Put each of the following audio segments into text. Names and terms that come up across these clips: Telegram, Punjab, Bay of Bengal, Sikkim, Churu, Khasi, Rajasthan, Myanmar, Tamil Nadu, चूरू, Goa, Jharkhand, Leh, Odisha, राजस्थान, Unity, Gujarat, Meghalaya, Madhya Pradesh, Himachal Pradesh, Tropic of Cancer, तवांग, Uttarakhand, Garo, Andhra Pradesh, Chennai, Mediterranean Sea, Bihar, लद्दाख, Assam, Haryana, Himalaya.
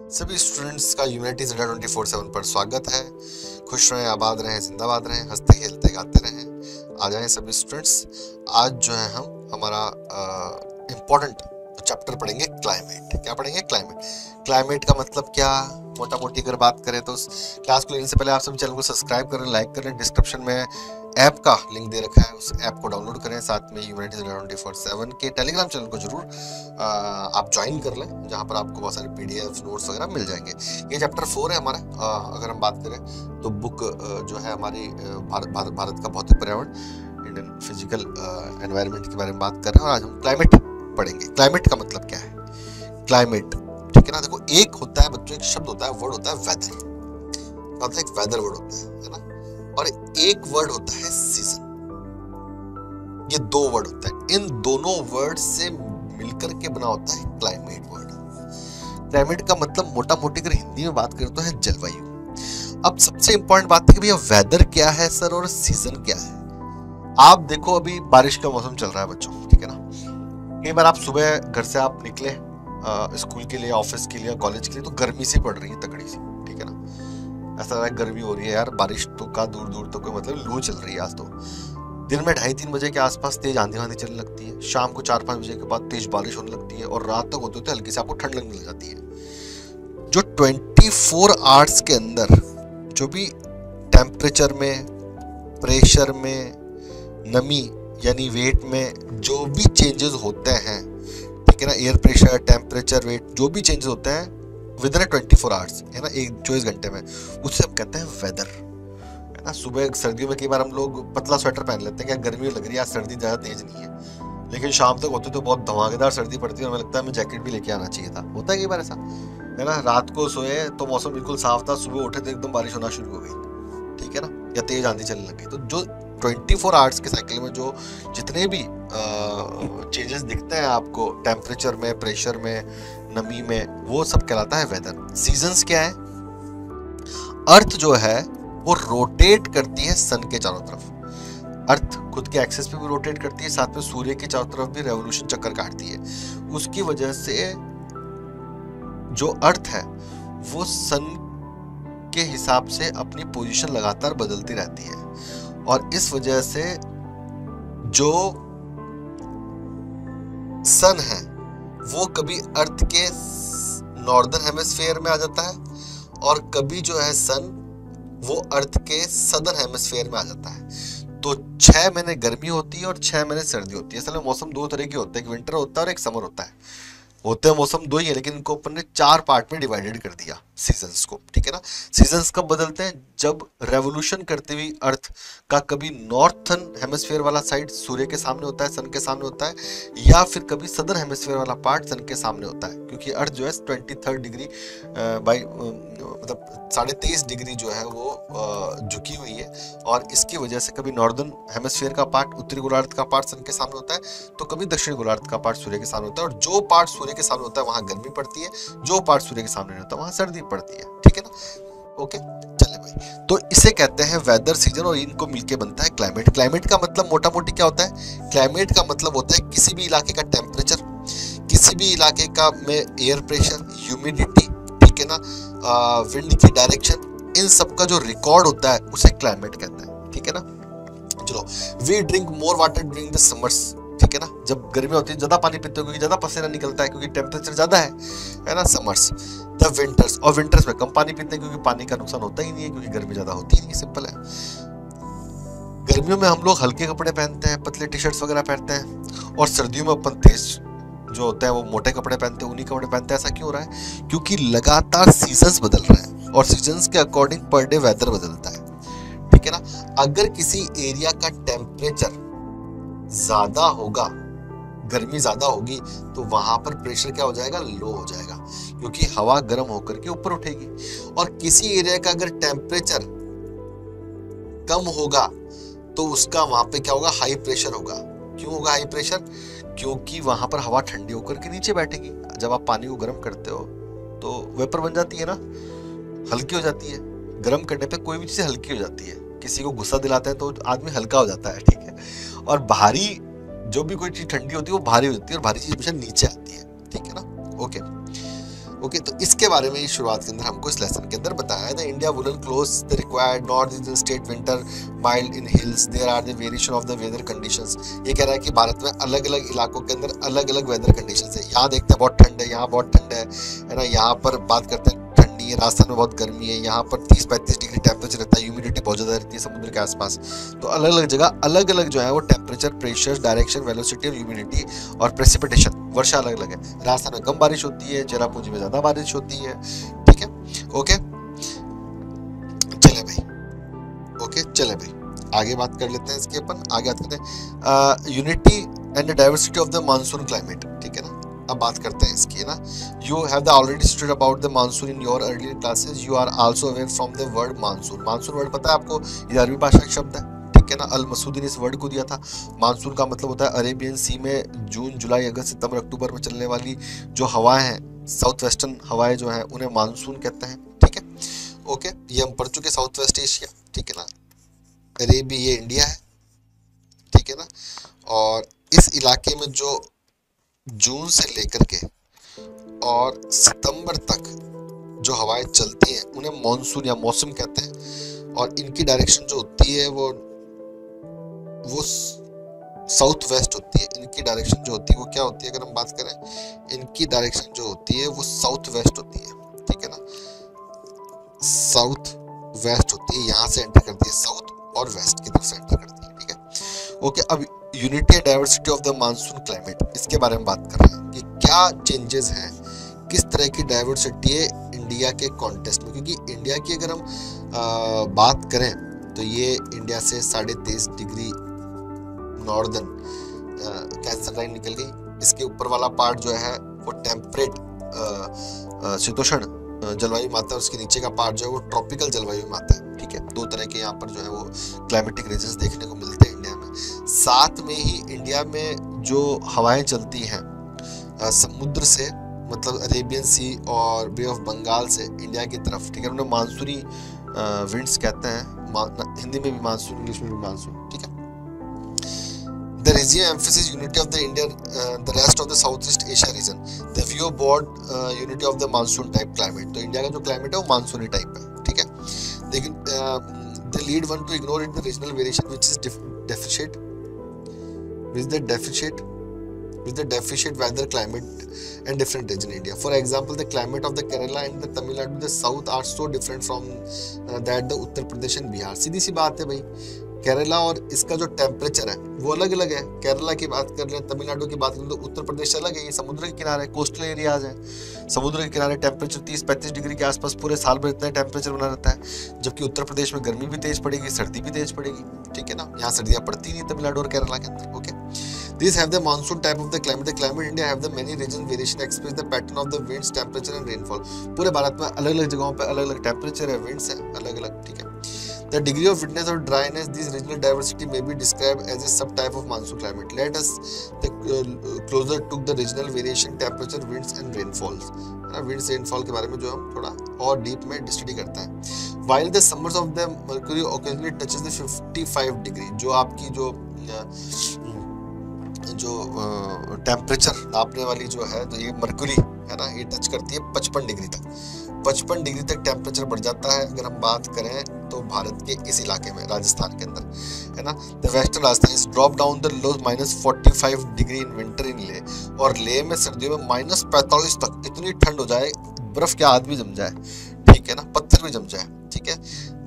सभी स्टूडेंट्स का यूनिटी 24/7 पर स्वागत है। खुश रहें, आबाद रहें, जिंदाबाद रहें, हंसते खेलते गाते रहें। आ जाएं सभी स्टूडेंट्स। आज जो है हम हमारा इम्पोर्टेंट चैप्टर पढ़ेंगे क्लाइमेट। क्या पढ़ेंगे? क्लाइमेट। क्लाइमेट का मतलब क्या, मोटा मोटी अगर बात करें तो। क्लास को लेने से पहले आप सब चैनल को सब्सक्राइब करें, लाइक करें। डिस्क्रिप्शन में ऐप का लिंक दे रखा है, उस ऐप को डाउनलोड करें। साथ में यूनिटी 24/7 के टेलीग्राम चैनल को जरूर आप ज्वाइन कर लें, जहां पर आपको बहुत सारे PDF नोट्स वगैरह मिल जाएंगे। ये चैप्टर 4 है हमारा। अगर हम बात करें तो बुक जो है हमारी भारत का भौतिक पर्यावरण, इंडियन फिजिकल एनवायरनमेंट के बारे में बात कर रहे हैं। और आज हम क्लाइमेट पढ़ेंगे। क्लाइमेट का मतलब क्या है? क्लाइमेट, ठीक है ना। देखो, एक होता है बच्चों, एक शब्द होता है, वर्ड होता है वेदर, मतलब एक वेदर वर्ड होता है ना। और एक वर्ड होता है सीजन। ये दो वर्ड होता है, इन दोनों वर्ड से मिलकर के बना होता है क्लाइमेट वर्ड। क्लाइमेट का मतलब मोटा मोटी अगर हिंदी में बात करते हैं जलवायु। अब सबसे इंपॉर्टेंट बात है कि भैया वेदर क्या है सर और सीजन क्या है। आप देखो अभी बारिश का मौसम चल रहा है बच्चों, ठीक है ना। कई बार आप सुबह घर से आप निकले स्कूल के लिए, ऑफिस के लिए, कॉलेज के लिए, तो गर्मी से पड़ रही है तगड़ी सी, ठीक है ना। ऐसा लग रहा है गर्मी हो रही है यार, बारिश तो का दूर दूर तो कोई मतलब लू चल रही है आज तो। दिन में 2:30-3 बजे के आसपास तेज आंधी वांधी चलने लगती है। शाम को 4-5 बजे के बाद तेज बारिश होने लगती है। और रात तक होते होते हल्की से आपको ठंड लगने लग जाती है। जो 24 आवर्स के अंदर जो भी टेम्परेचर में, प्रेशर में, नमी यानी वेट में जो भी चेंजेस होते हैं, ठीक है ना, एयर प्रेशर, टेम्परेचर, वेट, जो भी चेंजेस होते हैं विद इन 24 आवर्स, है ना, 24 घंटे में, उससे हम कहते हैं वेदर, है ना। सुबह सर्दियों में कई बार हम लोग पतला स्वेटर पहन लेते हैं, क्या गर्मी लग रही है आज, सर्दी ज़्यादा तेज नहीं है। लेकिन शाम तक होते तो बहुत धमाकेदार सर्दी पड़ती है। हमें लगता है हमें जैकेट भी लेके आना चाहिए था, होता है कई बार ऐसा, है ना। रात को सोए तो मौसम बिल्कुल साफ था, सुबह उठे तो एकदम बारिश होना शुरू हो गई, ठीक है ना, या तेज आंधी चलने लग गई। तो जो 24 आवर्स के साइकिल में जो जितने भी चेंजेस दिखते हैं आपको टेम्परेचर में, प्रेशर में, नमी में, वो सब कहलाता है वेदर। सीजन्स क्या है? अर्थ जो है वो रोटेट करती है सन के चारों तरफ। अर्थ खुद के एक्सिस पे भी रोटेट करती है, साथ में सूर्य के चारों तरफ भी रेवोल्यूशन चक्कर काटती है। उसकी वजह से जो अर्थ है वो सन के हिसाब से अपनी पोजिशन लगातार बदलती रहती है। और इस वजह से जो सन है वो कभी अर्थ के नॉर्दर्न हेमिस्फीयर में आ जाता है और कभी जो है सन वो अर्थ के सदर्न हेमिस्फीयर में आ जाता है। तो 6 महीने गर्मी होती है और 6 महीने सर्दी होती है। असल में मौसम 2 तरह के होते हैं, एक विंटर होता है और एक समर होता है। होते हैं मौसम 2 ही है, लेकिन इनको अपन ने 4 पार्ट में डिवाइडेड कर दिया सीजन्स को, ठीक है ना। सीजन्स कब बदलते हैं? जब रेवोल्यूशन करते हुए अर्थ का कभी नॉर्थन हेमिस्फीयर वाला साइड सूर्य के सामने होता है, सन के सामने होता है, या फिर कभी सदर्न हेमिस्फीयर वाला पार्ट सन के सामने होता है। क्योंकि अर्थ जो है 23rd डिग्री बाई मतलब 23.5 डिग्री जो है वो झुकी हुई है। और इसकी वजह से कभी नॉर्दर्न हेमिस्फीयर का पार्ट, उत्तरी गोलार्ध का पार्ट सन के सामने होता है, तो कभी दक्षिण गोलार्ध का पार्ट सूर्य के सामने होता है। और जो पार्ट सूर्य के सामने होता है वहां गर्मी पड़ती है, जो पार्ट सूर्य के सामने नहीं होता वहां सर्दी पड़ती है, ठीक है ना। ओके, चले भाई। तो इसे कहते हैं वेदर, सीजन और इनको मिलके बनता है क्लाइमेट। क्लाइमेट का मतलब मोटा मोटी क्या होता है? क्लाइमेट का मतलब होता है किसी भी इलाके का टेम्परेचर, किसी भी इलाके का में एयर प्रेशर, ह्यूमिडिटी, ठीक है ना, विंड की डायरेक्शन, इन सब का जो रिकॉर्ड होता है उसे क्लाइमेट कहते हैं, ठीक है ना। चलो, we drink more water during the summers, ठीक है ना। जब गर्मी होती है ज्यादा पानी पीते हो क्योंकि ज्यादा पसीना निकलता है, क्योंकि टेम्परेचर ज्यादा है ना। समर्स द विंटर्स, और विंटर्स में कम पानी पीते हैं क्योंकि पानी का नुकसान होता ही नहीं है, क्योंकि गर्मी ज्यादा होती ही नहीं, सिंपल है। गर्मियों में हम लोग हल्के कपड़े पहनते हैं, पतले टी शर्ट्स वगैरह पहनते हैं, और सर्दियों में अपन तेज जो होता है वो मोटे कपड़े पहनते हैं, ऊनी कपड़े पहनते हैं। ऐसा क्यों हो रहा है? क्योंकि लगातार सीजन्स बदल रहे हैं और सीजन्स के अकॉर्डिंग पर डे वेदर बदलता है, ठीक है ना। अगर किसी एरिया का टेम्परेचर ज्यादा होगा, गर्मी ज्यादा होगी, तो वहां पर प्रेशर क्या हो जाएगा? लो हो जाएगा, क्योंकि हवा गर्म होकर के ऊपर उठेगी। और किसी एरिया का अगर टेम्परेचर कम होगा तो उसका वहां पे क्या होगा? हाई प्रेशर होगा। क्यों होगा हाई प्रेशर? क्योंकि वहां पर हवा ठंडी होकर के नीचे बैठेगी। जब आप पानी को गर्म करते हो तो वेपर बन जाती है ना, हल्की हो जाती है। गर्म करने पे कोई भी चीज हल्की हो जाती है। किसी को गुस्सा दिलाते हैं तो आदमी हल्का हो जाता है, ठीक है। और भारी जो भी कोई चीज ठंडी होती है वो भारी हो जाती है, और भारी चीज हमेशा नीचे आती है, ठीक है ना। ओके, ओके, तो इसके बारे में शुरुआत के अंदर हमको इस लेसन के अंदर बताया था। India woollen clothes the required north eastern state winter mild in hills there are the variation of the weather conditions. ये कह रहा है कि भारत में अलग अलग इलाकों के अंदर अलग अलग वेदर कंडीशंस है। यहाँ देखते हैं बहुत ठंड है, यहाँ बहुत ठंड है ना, यहाँ पर बात करते हैं ठंडी है, राजस्थान में बहुत गर्मी है, यहाँ पर 30-35 डिग्री टेम्परेचर रहता है, ह्यूमिडिटी बहुत ज़्यादा रहती है समुद्र के आसपास। तो अलग अलग जगह अलग अलग जो है वो टेम्परेचर, प्रेशर, डायरेक्शन, वेलोसिटी और ह्यूमिडिटी और प्रेसिपिटेशन, वर्षा अलग अलग है। राजस्थान में कम बारिश होती है, चेरापूंजी में ज़्यादा बारिश होती है, ठीक है। ओके चले भाई, ओके चले भाई, आगे बात कर लेते हैं इसके अपन। आगे बात करते हैं unity and diversity of the monsoon climate, ठीक है ना। अब बात करते हैं इसकी ना। You have the already studied about the monsoon in your earlier classes, you are also aware from the word monsoon. Monsoon word पता है आपको, ये अरबी भाषा का शब्द है, ठीक है ना। अल मसूदी ने इस वर्ड को दिया था। मानसून का मतलब होता है अरेबियन सी में जून, जुलाई, अगस्त, सितंबर, अक्टूबर में चलने वाली जो हवाएं हैं, साउथ वेस्टर्न हवाएं जो हैं उन्हें मानसून कहते हैं, ठीक है। ओके, ये हम पढ़ चुके साउथ वेस्ट एशिया, ठीक है ना। अरेबी ये इंडिया है, ठीक है ना। और इस इलाके में जो जून से लेकर के और सितंबर तक जो हवाएं चलती हैं उन्हें मॉनसून या मौसम कहते हैं। और इनकी डायरेक्शन जो होती है वो साउथ वेस्ट होती है। इनकी डायरेक्शन जो होती है वो क्या होती है, अगर हम बात करें, इनकी डायरेक्शन जो होती है वो साउथ वेस्ट होती है, ठीक है ना। साउथ वेस्ट होती है, यहाँ से एंटर करती है, साउथ और वेस्ट की तरफ से एंटर करती है, ठीक है। ओके, अब unity and diversity of the monsoon climate, इसके बारे में बात कर रहे हैं कि क्या चेंजेस हैं, किस तरह की डाइवर्सिटी है इंडिया के कॉन्टेक्स्ट में। क्योंकि इंडिया की अगर हम बात करें तो ये इंडिया से 23.5 डिग्री नॉर्दर्न कैंसर लाइन निकल गई। इसके ऊपर वाला पार्ट जो है वो टेम्परेट शीतोष्ण जलवायु में आता है, उसके नीचे का पार्ट जो है वो ट्रॉपिकल जलवायु में आता है, ठीक है। दो तरह के यहाँ पर जो है वो क्लाइमेटिक रेंजेस देखने को मिलते हैं इंडिया में। साथ में ही इंडिया में जो हवाएं चलती हैं समुद्र से, मतलब अरेबियन सी और बे ऑफ बंगाल से इंडिया की तरफ, ठीक है, उन्हें मानसूनी विंड्स कहते हैं। हिंदी में भी मानसून, इंग्लिश में भी मानसून, ठीक है। There is an emphasis unity of the India, the rest of the Southeast Asia region. The view board unity of the monsoon type climate. तो इंडिया का जो क्लाइमेट है वो मानसूनी टाइप है, ठीक है। लेकिन the lead one to ignore it the regional variation which is deficient weather climate and different region in India. For example, the climate of the Kerala and the Tamil Nadu, the south are so different from that the Uttar Pradesh and Bihar. सीधी सी बात है भाई, केरला और इसका जो temperature है वो अलग अलग है। केरला की बात कर लें, तमिलनाडु की बात कर लें तो उत्तर प्रदेश अलग है, ये समुद्र के किनारे कोस्टल एरियाज हैं। समुद्र के किनारे टेम्परेचर 30-35 डिग्री के आसपास पूरे साल भर इतना टेम्परेचर बना रहता है, जबकि उत्तर प्रदेश में गर्मी भी तेज पड़ेगी, सर्दी भी तेज पड़ेगी, ठीक है ना। यहाँ सर्दियाँ पड़ती नहीं तमिलनाडु और केरला के अंदर। Okay, These have the monsoon type of the climate. The climate in India have the many region variation express the pattern of the winds, temperature and rainfall. पूरे भारत में अलग अलग जगहों पर अलग अलग टेम्परेचर है, विंड्स है अलग अलग, ठीक है। The degree of wetness or dryness, this regional diversity may be described as a subtype of monsoon climate. Let us take closer to the regional variation, temperature, winds and rainfalls. है ना, winds rainfall के बारे में जो हम थोड़ा और deep में study करते हैं। While the summers of the mercury occasionally touches the 55 degree, जो आपकी जो टेम्परेचर नापने वाली जो है, तो ये मरकरी है ना, ये टच करती है 55 डिग्री तक। 55 डिग्री तक टेम्परेचर बढ़ जाता है। अगर हम बात करें तो भारत के इस इलाके में, राजस्थान के अंदर, है ना, the western राजस्थान is drop down the low -45 degree in winter in Leh. और ले में सर्दियों में -45 तक इतनी ठंड हो जाए, बर्फ के आदमी जम जाए, ठीक है ना, पत्थर भी जम जाए, ठीक है।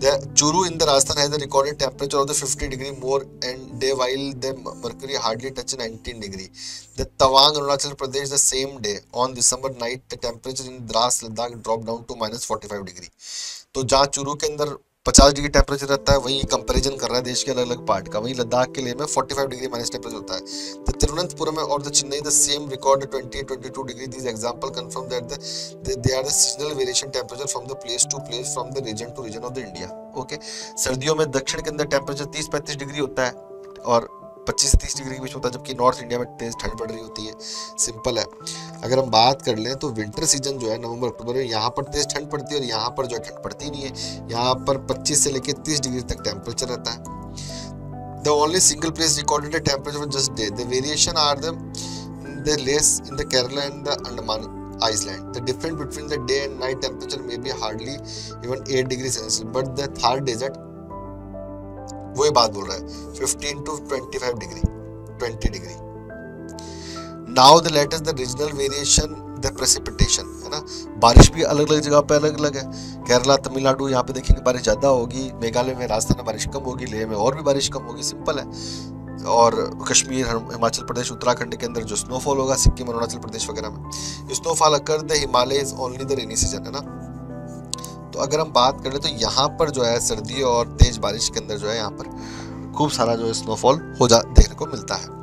The Churu in the Rajasthan has a recorded temperature of the 50 degree more and day while the mercury hardly touched 19 degree. The Tawang, Arunachal Pradesh, the same day on December night the temperature in Drass, Ladakh dropped down to -45 degree. तो जहाँ चूरू के अंदर 50 degree temperature रहता है, वहीं comparison कर रहा है देश के अलग अलग पार्ट का। वहीं लद्दाख के लिए में 45 डिग्री माइनस टेम्परेचर होता है। तो तिरुवनंतपुरम में और the Chennai the same record 20-22 degree. This example confirm that they are the seasonal variation temperature from the place to place, from the region to region of the India. Okay, सर्दियों में दक्षिण के अंदर टेम्परेचर 30-35 डिग्री होता है और 25-30 degree के बीच होता है, जबकि नॉर्थ इंडिया में तेज ठंड पड़ रही होती है। सिंपल है। अगर हम बात कर लें तो विंटर सीजन जो है नवंबर अक्टूबर में, यहाँ पर तेज ठंड पड़ती है और यहाँ पर जो ठंड पड़ती नहीं है। यहाँ पर 25 से लेकर 30 डिग्री तक टेम्परेचर रहता है। The only single place recorded temperature for just day, the variation are the less in the Kerala and the Andaman Iceland. The difference between the day and night temperature may be hardly even 8 degrees Celsius, but the Thar desert, वही बात बोल रहा है, 15 to 20 degree. Now the latest the regional variation the precipitation है ना, बारिश भी अलग अलग जगह पे अलग अलग है. केरला तमिलनाडु यहाँ पे देखेंगे बारिश ज़्यादा होगी, मेघालय में राजस्थान में बारिश कम होगी, लेह में और भी बारिश कम होगी, सिंपल है. और कश्मीर हिमाचल प्रदेश उत्तराखंड के अंदर जो स्नोफॉल होगा, सिक्किम अरुणाचल प्रदेश वगैरह में snowfall occur the Himalaya is only the rainy season है ना. तो अगर हम बात करें तो यहाँ पर जो है सर्दी और तेज बारिश के अंदर जो है यहाँ पर खूब सारा जो है स्नोफॉल हो जा देखने को मिलता है.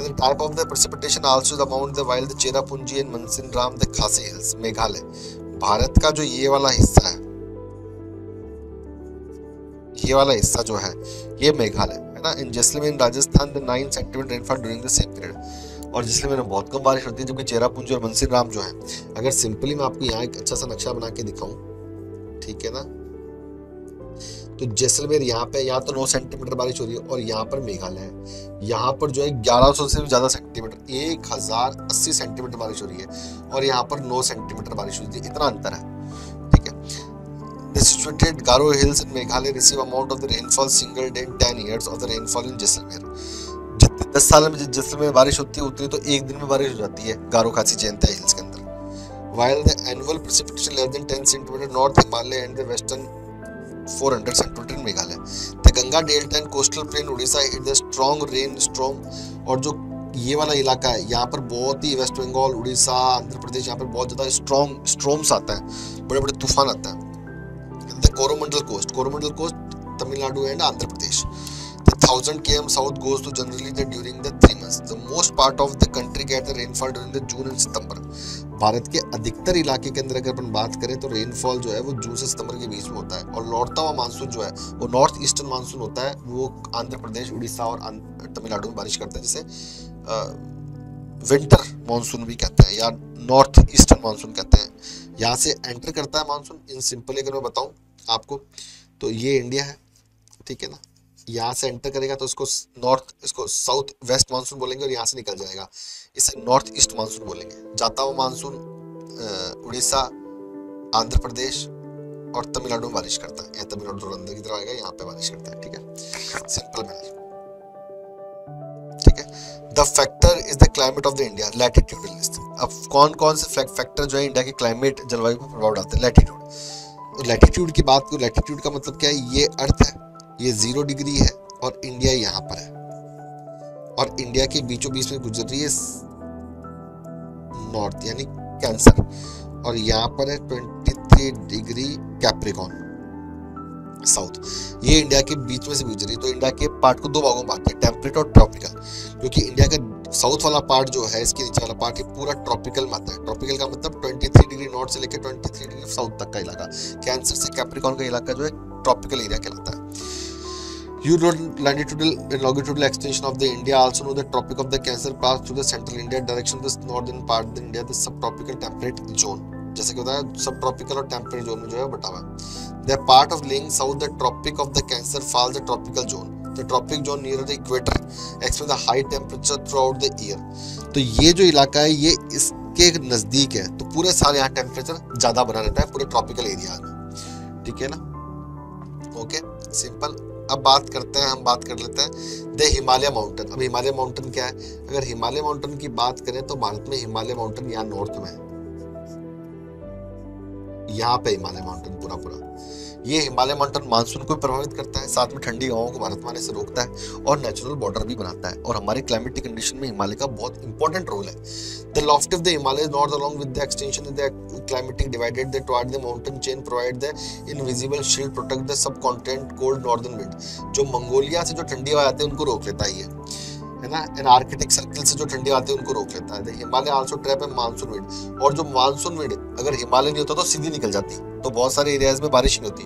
The type of the precipitation also the amount the wild the Cherrapunji and Mawsynram the Khasi hills Meghalaya. Bharat का जो ये वाला हिस्सा है, ये वाला हिस्सा जो है ये मेघालय है ना. In Jaisalmer राजस्थान the 9 centimetre rainfall during the same period. और जैसलमेर में बहुत कम बारिश होती है, जबकि चेरापूंजी और मनसिन राम जो है, अगर सिंपली मैं आपको यहाँ एक अच्छा सा नक्शा बना के दिखाऊँ, ठीक है ना, तो जैसलमेर यहाँ पे या तो 9 सेंटीमीटर बारिश हो रही है और यहाँ पर मेघालय है, यहाँ पर जो है 1100 से ज़्यादा सेंटीमीटर 1080 सेंटीमीटर बारिश हो रही है और यहाँ पर 9 सेंटीमीटर बारिश हो रही है, इतना अंतर है, ठीक है. The situated Garo Hills in Meghalaya receive amount of the rainfall single day in 10 years of the rainfall in Jaisalmer. जितने 10 साल में जैसलमेर में बारिश होती है उतनी तो एक दिन में बारिश हो जाती है गारो खासी जयंता हिल्स के अंदर. While the annual precipitation less than 10 centimetre north Himalaya and the western 400 centimetre Meghalaya. तो Ganga delta and coastal plain Orissa it the strong rain storm. और जो ये वाला इलाका है यहाँ पर बहुत ही वेस्ट बंगाल उड़ीसा आंध्र प्रदेश यहाँ पर बहुत ज़्यादा स्ट्रॉन्ग स्ट्रॉम्स आता है, बड़े बड़े तूफान आता है. The Coromandel coast Tamil Nadu and Andhra Pradesh. The 1000 km south goes to generally the during the 3 months. The most part of the country get the rainfall during the June and September. भारत के अधिकतर इलाके के अंदर अगर अपन बात करें तो रेनफॉल जो है वो जून से सितंबर के बीच में होता है. और लौटता हुआ मानसून जो है वो नॉर्थ ईस्टर्न मानसून होता है, वो आंध्र प्रदेश उड़ीसा और तमिलनाडु में बारिश करता है, जिसे विंटर मानसून भी कहते हैं या नॉर्थ ईस्टर्न मानसून कहते हैं. यहाँ से एंटर करता है मानसून. इन सिंपल अगर मैं बताऊँ आपको तो ये इंडिया है, ठीक है ना, यहाँ से एंटर करेगा तो इसको नॉर्थ इसको साउथ वेस्ट मानसून बोलेंगे और यहाँ से निकल जाएगा इसे नॉर्थ ईस्ट मानसून बोलेंगे. जाता हुआ मानसून उड़ीसा आंध्र प्रदेश और तमिलनाडु में बारिश करता है. तमिलनाडु अंदर की तरफ आएगा, यहाँ पे बारिश करता है, ठीक है, सिंपल मैनर, ठीक है. The factor is the climate of the India latitudinal list. अब कौन कौन से फैक्टर जो है इंडिया के क्लाइमेट जलवायु पर प्रभाव डालते हैं. लैटिट्यूड, लैटिट्यूड की बात करूँ, लैटिट्यूड का मतलब क्या है, ये अर्थ है, ये 0 डिग्री है और इंडिया यहाँ पर है और इंडिया के बीचों बीच में गुजर रही है नॉर्थ यानी कैंसर और यहाँ पर है 23 डिग्री कैप्रिकॉन साउथ. ये इंडिया के बीच में से गुजर रही है. तो इंडिया के पार्ट को दो भागों में बांटते हैं, टेम्परेट और ट्रॉपिकल, क्योंकि इंडिया का साउथ वाला पार्ट जो है इसके नीचे वाला पार्ट ये पूरा ट्रॉपिकल में आता है. ट्रॉपिकल का मतलब 23 डिग्री नॉर्थ से लेकर 23 डिग्री साउथ तक का इलाका. कैंसर से कैप्रिकॉन का इलाका जो है ट्रॉपिकल एरिया कहलाता है. You know longitudinal extension of the India also know the Tropic of the Cancer pass through the central India direction the northern part of the India the subtropical temperate zone. जैसे कि बताया subtropical और temperate zone में जो है बटा हुआ है. The part of lying south the Tropic of the Cancer falls the tropical zone. The tropic zone near the equator experiences the high temperature throughout the year. तो ये जो इलाका है ये इसके नजदीक है तो पूरे साल यहाँ टेम्परेचर ज्यादा बना रहता है पूरे ट्रॉपिकल एरिया में, ठीक है ना, ओके सिंपल. अब बात करते हैं हम बात कर लेते हैं द हिमालय माउंटेन. अब हिमालय माउंटेन क्या है, अगर हिमालय माउंटेन की बात करें तो भारत में हिमालय माउंटेन यहाँ नॉर्थ में है, यहाँ पे हिमालय माउंटेन पूरा पूरा. ये हिमालय माउंटेन मानसून को प्रभावित करता है, साथ में ठंडी हवाओं को भारत में आने से रोकता है और नेचुरल बॉर्डर भी बनाता है. और हमारे क्लाइमेटिक कंडीशन में हिमालय का बहुत इंपॉर्टेंट रोल है. The loft of the Himalaya north along with the extension of the climatic divided the toward the mountain chain provide the invisible shield protect the सब कॉन्टिनेंट कोल्ड नॉर्दर्न विंड. जो Mongolia से जो ठंडी हवा आती है उनको रोक लेता है ना, एंड आर्कटिक सर्कल से जो ठंडी आती है उनको रोक लेता है. द हिमालय आल्सो ट्रैप है मानसून विंड. और जो मानसून विंड अगर हिमालय नहीं होता तो सीधी निकल जाती, तो बहुत सारे एरियाज में बारिश नहीं होती,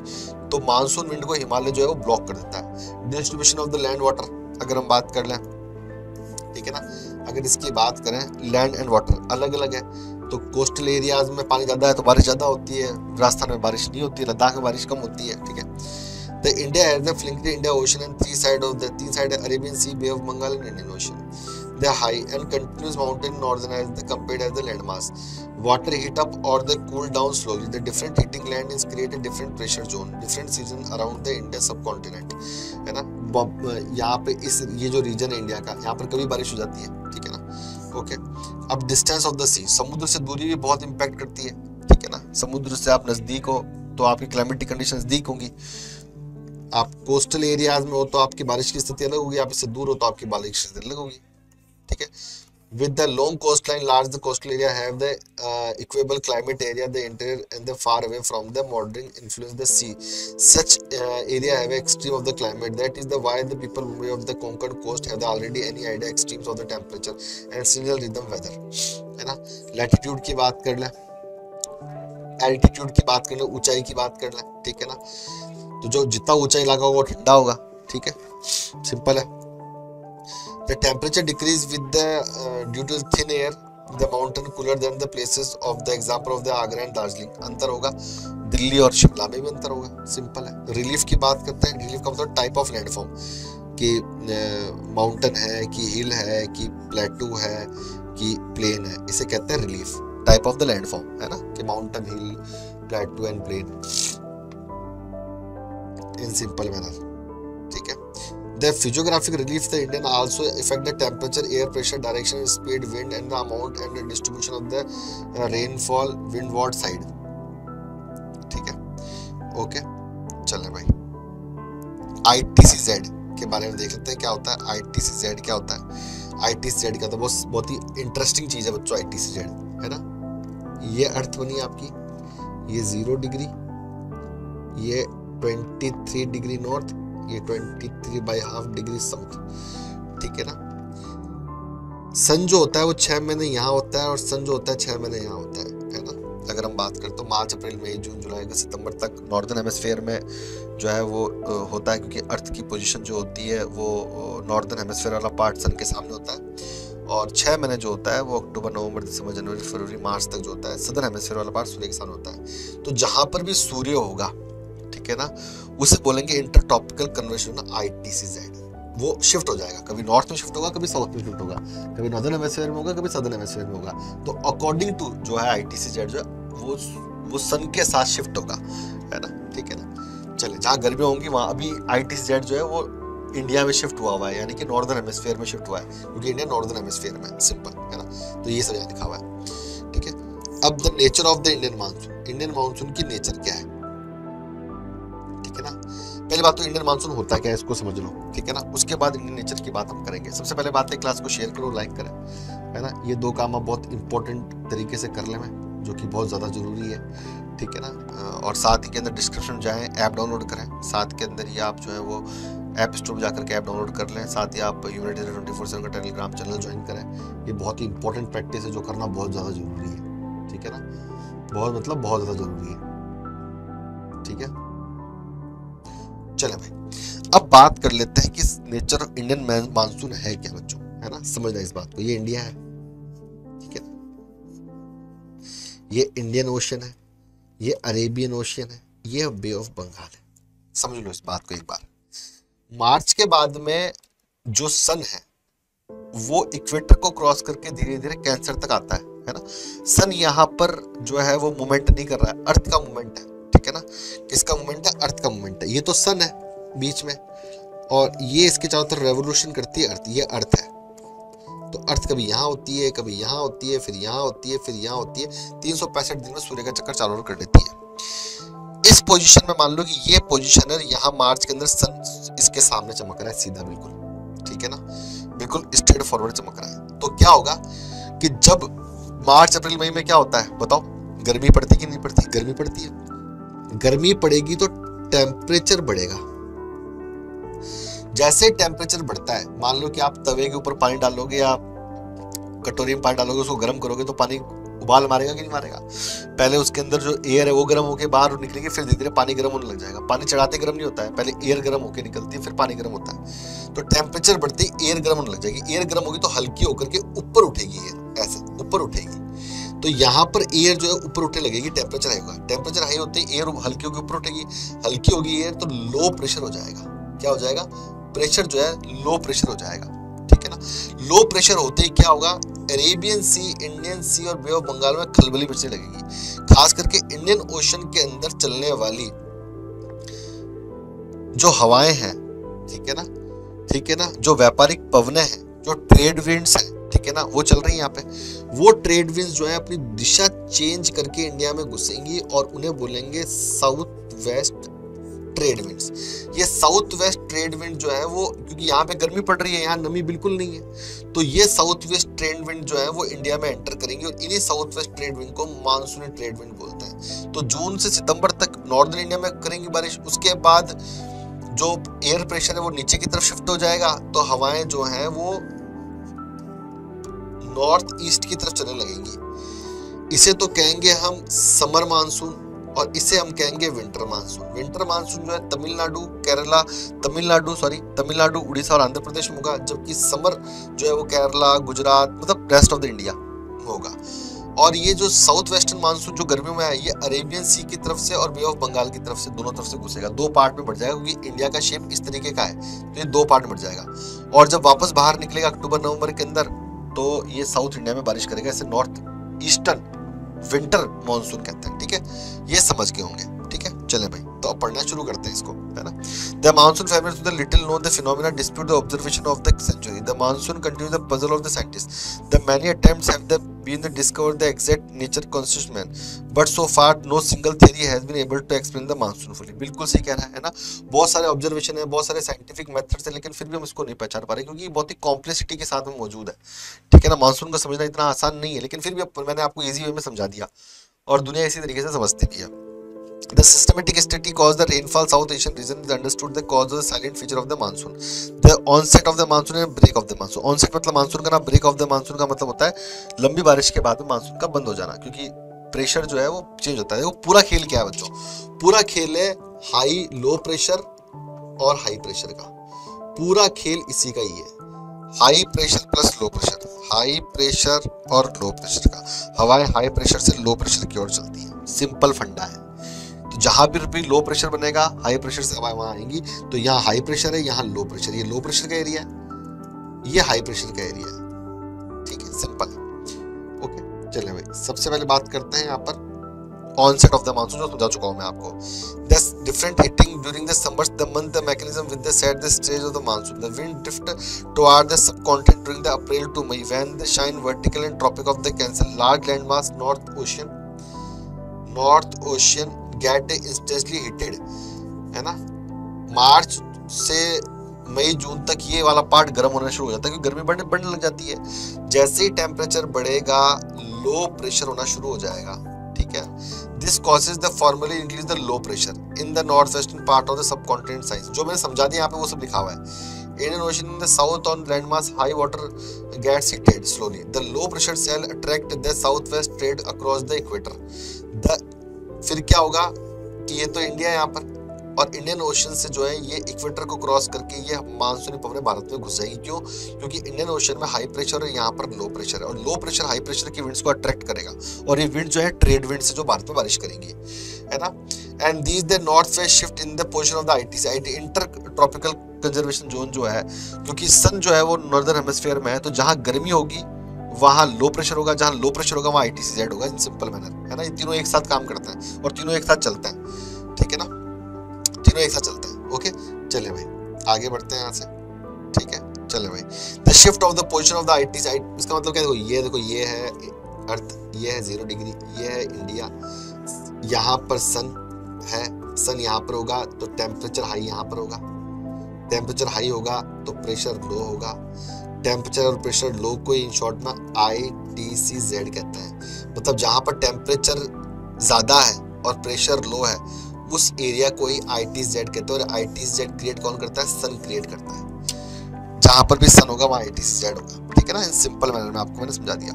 तो मानसून विंड को हिमालय जो है वो ब्लॉक कर देता है. Distribution of the land water अगर हम बात कर लें, ठीक है ना, अगर इसकी बात करें लैंड एंड वाटर अलग अलग है. तो कोस्टल एरियाज में पानी ज़्यादा है तो बारिश ज़्यादा होती है, राजस्थान में बारिश नहीं होती, लद्दाख में बारिश कम होती है, ठीक है. The India has the flank the India ocean and 3 side of the 3 side Arabian sea bay of Bengal and Indian ocean. They are high and continuous mountain northern as compared as the landmass. Water heat up or they cool down slowly. The different heating land is create a different pressure zone, different season around the Indian subcontinent. है ना, यहाँ पे ये जो reason है India का, यहाँ पर कभी बारिश हो जाती है, ठीक है ना। ओके, अब डिस्टेंस ऑफ द सी, समुद्र से दूरी भी बहुत इम्पैक्ट करती है, ठीक है ना। समुद्र से आप नजदीक हो तो आपकी क्लाइमेटिक कंडीशन नजदीक होंगी, आप कोस्टल एरियाज में हो तो आपकी बारिश की स्थिति अलग होगी, आप इससे दूर हो तो आपकी बारिश की स्थिति अलग होगी, ठीक है। With the long coastline, large the coastal area have the equable climate area, the interior and the far away from the modern influence the sea. Such area have extreme of the climate. That is the why the people of the conquered coast have the already any idea extremes of the temperature and seasonal rhythm weather. है ना, latitude की बात कर लें, altitude की बात कर लें, ऊंचाई की बात कर लें, ठीक है ना। तो जो जितना ऊंचा इलाका होगा वो ठंडा होगा, ठीक है, सिंपल है। The temperature decrease with the due to thin air, the mountain cooler than the places of the example of the Agra and Darjeeling. अंतर होगा, दिल्ली और शिमला में भी अंतर होगा, सिंपल है। रिलीफ की बात करते हैं, रिलीफ का मतलब टाइप ऑफ लैंडफॉर्म, कि माउंटेन है, कि हिल है, कि प्लेटू है, कि प्लेन है, इसे कहते हैं relief, type of the landform, है ना, कि mountain, hill, plateau and plain, in simple manner, ठीक है। The physiographic relief the Indian also affect the temperature, air pressure, direction, speed, wind and the amount and the distribution of the rainfall windward side. ठीक है, okay, चले भाई। ITCZ के बारे में देख लेते हैं क्या होता है, ITCZ क्या होता है। ITCZ का तो बहुत ही इंटरेस्टिंग चीज है बच्चों, ITCZ है ना। ये अर्थ बनी आपकी, ये 0 डिग्री, ये 23 डिग्री नॉर्थ, ये 23.5 डिग्री साउथ, ठीक है ना। सन जो होता है वो 6 महीने यहाँ होता है और सन जो होता है 6 महीने यहाँ होता है ना। अगर हम बात करते हैं मार्च, अप्रैल, मई, जून, जुलाई से सितंबर तक नॉर्दर्न हेमिस्फीयर में जो है वो होता है, क्योंकि अर्थ की पोजीशन जो होती है वो नॉर्दर्न हेमिस्फीयर वाला पार्ट सन के सामने होता है, और 6 महीने जो होता है वो अक्टूबर, नवंबर, दिसंबर, जनवरी, फरवरी, मार्च तक जो होता है सदर्न हेमिस्फीयर वाला पार्ट सूर्य के सामने होता है। तो जहाँ पर भी सूर्य होगा, ठीक है ना, उसे बोलेंगे इंटरट्रॉपिकल कन्वर्जन, ITCZ। वो शिफ्ट हो जाएगा, कभी नॉर्थ में शिफ्ट होगा, कभी साउथ में शिफ्ट होगा, कभी नॉर्दर्न हेमिस्फीयर में होगा, कभी सदर्न हेमिस्फीयर में होगा। तो अकॉर्डिंग टू जो है ITCZ जो वो सन के साथ शिफ्ट होगा, है ना, ठीक है ना। चले, जहाँ गर्मी होंगी वहाँ अभी ITCZ जो है वो इंडिया में शिफ्ट हुआ है, यानी कि नॉर्दर्न हेमिस्फीयर में शिफ्ट हुआ है, क्योंकि इंडिया नॉर्दर्न हेमिस्फीयर में, सिंपल है ना। तो ये सब यहाँ लिखा हुआ है, ठीक है। अब the nature of the Indian monsoon, Indian monsoon की नेचर क्या है, ठीक है ना। पहली बात तो इंडियन मानसून होता क्या है इसको समझ लो, ठीक है ना। उसके बाद इंडियन नेचर की बात हम करेंगे। सबसे पहले बात है, क्लास को शेयर करो, लाइक करें, है ना। ये दो काम आप बहुत इंपॉर्टेंट तरीके से कर लें, जो कि बहुत ज़्यादा ज़रूरी है, ठीक है ना। और साथ ही के अंदर डिस्क्रिप्शन जाएँ, ऐप डाउनलोड करें, साथ के अंदर ही आप जो है वो ऐप स्टोर जाकर के ऐप डाउनलोड कर लें, साथ ही आप यूनिटी 24/7 का टेलीग्राम चैनल ज्वाइन करें। ये बहुत ही इंपॉर्टेंट प्रैक्टिस है जो करना बहुत ज़्यादा ज़रूरी है, ठीक है ना, बहुत मतलब बहुत ज़्यादा ज़रूरी है, ठीक है। चले भाई, अब बात कर लेते हैं कि नेचर ऑफ इंडियन मानसून है क्या बच्चों, है ना। समझना इस बात को, ये इंडिया है, ठीक है, ये इंडियन ओशन है, ये अरेबियन ओशन है, ये बे ऑफ बंगाल है, समझ लो इस बात को एक बार। मार्च के बाद में जो सन है वो इक्वेटर को क्रॉस करके धीरे धीरे कैंसर तक आता है ना। सन यहाँ पर जो है वो मूवमेंट नहीं कर रहा है, अर्थ का मूवमेंट है, ठीक है ना। किसका मूवमेंट है, अर्थ का मूवमेंट है। ये तो सन है बीच में, और ये इसके चारों तरफ रेवोल्यूशन करती है अर्थ, ये अर्थ है। तो अर्थ कभी यहाँ होती है, कभी यहाँ होती है, फिर यहाँ होती है, फिर यहाँ होती है, 365 दिन में सूर्य का चक्कर चारों ओर कर देती है। इस पोजीशन में मान लो कि ये पोजीशन है, यहाँ मार्च के अंदर सन इसके सामने चमक रहा है सीधा, बिल्कुल, ठीक है ना, बिल्कुल स्ट्रेट फॉरवर्ड चमक रहा है। तो क्या होगा कि जब मार्च, अप्रैल, मई में क्या होता है बताओ, गर्मी पड़ती कि नहीं पड़ती, गर्मी पड़ती है। गर्मी पड़ेगी तो टेम्परेचर बढ़ेगा। जैसे टेम्परेचर बढ़ता है, मान लो कि आप तवे के ऊपर पानी डालोगे या कटोरी में पानी डालोगे, उसको गर्म करोगे तो पानी उबाल मारेगा कि नहीं मारेगा, पहले उसके अंदर जो एयर है वो गर्म होकर बाहर निकलेगी, फिर धीरे धीरे पानी गर्म होने लग जाएगा। पानी चढ़ाते गर्म नहीं होता है, पहले एयर गर्म होकर निकलती है, फिर पानी गर्म होता है। तो टेम्परेचर बढ़ते ही एयर गर्म होने लग जाएगी, एयर गर्म होगी तो हल्की होकर के ऊपर उठेगी, एयर ऐसे ऊपर उठेगी। तो यहाँ पर एयर जो है ऊपर उठने लगेगी, टेम्परेचर हाई होगा, टेम्परेचर हाई होते ही एयर हल्की होगी, ऊपर उठेगी, हल्की होगी एयर तो लो प्रेशर हो जाएगा। क्या हो जाएगा, प्रेशर जो है लो प्रेशर हो जाएगा, ठीक ठीक है ना। लो प्रेशर होते ही क्या होगा, अरेबियन सी, इंडियन सी और बे ऑफ बंगाल में खलबली फिर से लगेगी। खास करके इंडियन ओशन के अंदर चलने वाली जो हवाएं हैं, ठीक है ना, ठीक है ना, जो व्यापारिक पवने हैं, जो ट्रेड विंड्स हैं, ठीक है ना, वो चल रही है यहाँ पे। वो ट्रेड विंड्स जो है अपनी दिशा चेंज करके इंडिया में घुसेंगी और उन्हें बोलेंगे साउथ वेस्ट ट्रेड विंड्स। ये साउथ वेस्ट ट्रेड विंड जो है वो, क्योंकि यहाँ पे गर्मी पड़ रही है, यहाँ नमी बिल्कुल नहीं है, तो ये साउथ वेस्ट ट्रेड विंड जो है वो इंडिया में एंटर करेंगे और इन्हीं साउथ वेस्ट ट्रेड विंड को मानसूनी ट्रेड विंड बोलते हैं। तो जून से सितंबर तक नॉर्दर्न इंडिया में करेंगी बारिश। उसके बाद जो एयर प्रेशर है वो नीचे की तरफ शिफ्ट हो जाएगा, तो हवाएं जो हैं वो नॉर्थ ईस्ट की तरफ चलने लगेंगी। इसे तो कहेंगे हम समर मानसून और इसे हम कहेंगे विंटर मानसून। विंटर मानसून जो है तमिलनाडु, उड़ीसा और आंध्र प्रदेश में होगा, जबकि समर जो है वो केरला, गुजरात, मतलब रेस्ट ऑफ द इंडिया होगा। और ये जो साउथ वेस्टर्न मानसून जो गर्मियों में है, ये अरेबियन सी की तरफ से और बे ऑफ बंगाल की तरफ से, दोनों तरफ से घुसेगा, दो पार्ट में बढ़ जाएगा, क्योंकि इंडिया का शेप इस तरीके का है तो ये दो पार्ट में बढ़ जाएगा। और जब वापस बाहर निकलेगा अक्टूबर नवंबर के अंदर, तो ये साउथ इंडिया में बारिश करेगा। इसे नॉर्थ ईस्टर्न विंटर मानसून कहते हैं, ठीक है, ये समझ के होंगे, ठीक है। चले भाई, तो अब पढ़ना शुरू करते हैं इसको, है ना। The monsoon familiars with the little known the phenomena dispute the observation of the century. The monsoon continues the puzzle of the scientists. The many attempts have been to discover the exact nature constitutes man, but so far no single theory has been able to explain the monsoon fully. बिल्कुल सही कह रहा है ना। बहुत सारे observation है, बहुत सारे साइंटिफिक मेथड्स हैं, लेकिन फिर भी हम इसको नहीं पहचान पा रहे क्योंकि बहुत ही कॉम्प्लेक्सिटी के साथ में मौजूद है, ठीक है ना। मानसून को समझना इतना आसान नहीं है, लेकिन फिर भी मैंने आपको ईजी वे में समझा दिया और दुनिया इसी तरीके से समझती भी है। The systematic study caused the rainfall South Asian region is understood the cause of the silent feature of the monsoon, the onset of the monsoon and break of the monsoon. Onset मतलब monsoon का ना, break of the monsoon का मतलब होता है लंबी बारिश के बाद मानसून का बंद हो जाना, क्योंकि प्रेशर जो है वो चेंज होता है। देखो पूरा खेल क्या है बच्चों, पूरा खेल है हाई लो प्रेशर और हाई प्रेशर का, पूरा खेल इसी का ही है। High pressure plus low pressure, high pressure और लो प्रेशर का, हवाएं हाई प्रेशर से लो प्रेशर की ओर चलती है, सिंपल फंडा है। जहां भी लो प्रेशर बनेगा, हाई प्रेशर से हवाएं वहां आएंगी। तो यहाँ हाई प्रेशर है, यहाँ लो प्रेशर, ये लो प्रेशर का एरिया है, ये हाई प्रेशर का एरिया है, ठीक है, सिंपल है, ओके। चलिए भाई, सबसे पहले बात करते हैं यहाँ पर ऑनसेट ऑफ द मानसून, जो समझा चुका हूँ मैं आपको। दस different heating during the summers the month the mechanism with the set the stage of the monsoon the wind drift toward the subcontinent during the April to May when the shine vertical and tropic of the Cancer large landmass north ocean Get instantly heated, है ना। मार्च से मई जून तक ये वाला part गर्म होना शुरू हो जाता है, क्योंकि गर्मी बढ़ने लग जाती है। जैसे ही टेम्परेचर बढ़ेगा, लो प्रेशर होना शुरू हो जाएगा, ठीक है। This causes the formally increase the low pressure in the northwestern part of the subcontinent size. जो मैंने समझा दिया यहाँ पे वो सब लिखा हुआ है। Indian Ocean in the south on landmass high water gets heated slowly. The low pressure cell attract the southwest trade across the equator. The फिर क्या होगा कि ये तो इंडिया है यहाँ पर, और इंडियन ओशन से जो है ये इक्वेटर को क्रॉस करके ये मानसूनी पवने भारत में घुस जाएगी। क्यों? क्योंकि इंडियन ओशन में हाई प्रेशर और यहाँ पर लो प्रेशर है, और लो प्रेशर हाई प्रेशर की विंड्स को अट्रैक्ट करेगा, और ये विंड जो है ट्रेड विंड से जो भारत में बारिश करेंगी, है ना। And these the north west shift in the position of the ITCZ inter tropical conservation zone जो है, क्योंकि सन जो है वो नॉर्दर्न हेमिस्फीयर में है, तो जहाँ गर्मी होगी वहाँ लो प्रेशर होगा, जहाँ लो प्रेशर होगा वहाँ ITCZ होगा, इन सिंपल मैनर, है ना। ये तीनों एक साथ काम करते हैं और तीनों एक साथ चलते हैं, ठीक है ना, तीनों एक साथ चलते हैं, ओके। चले भाई, आगे बढ़ते हैं यहाँ से, ठीक है। चले भाई, the shift of the position of the ITCZ, इसका मतलब क्या है? देखो ये है अर्थ, ये है 0 डिग्री, ये है इंडिया, यहाँ पर सन है, सन यहाँ पर होगा तो टेम्परेचर हाई यहाँ पर होगा, टेम्परेचर हाई होगा तो प्रेशर लो होगा, टेम्परेचर और प्रेशर लो को इन शॉर्ट में ITCZ कहते हैं। मतलब जहाँ पर टेम्परेचर ज़्यादा है और प्रेशर लो है, उस एरिया को ही ITCZ कहते हैं, और ITCZ क्रिएट कौन करता है? सन क्रिएट करता है। जहाँ पर भी सन होगा वहाँ ITCZ होगा, ठीक है ना। इन सिंपल मैनर में आपको मैंने समझा दिया।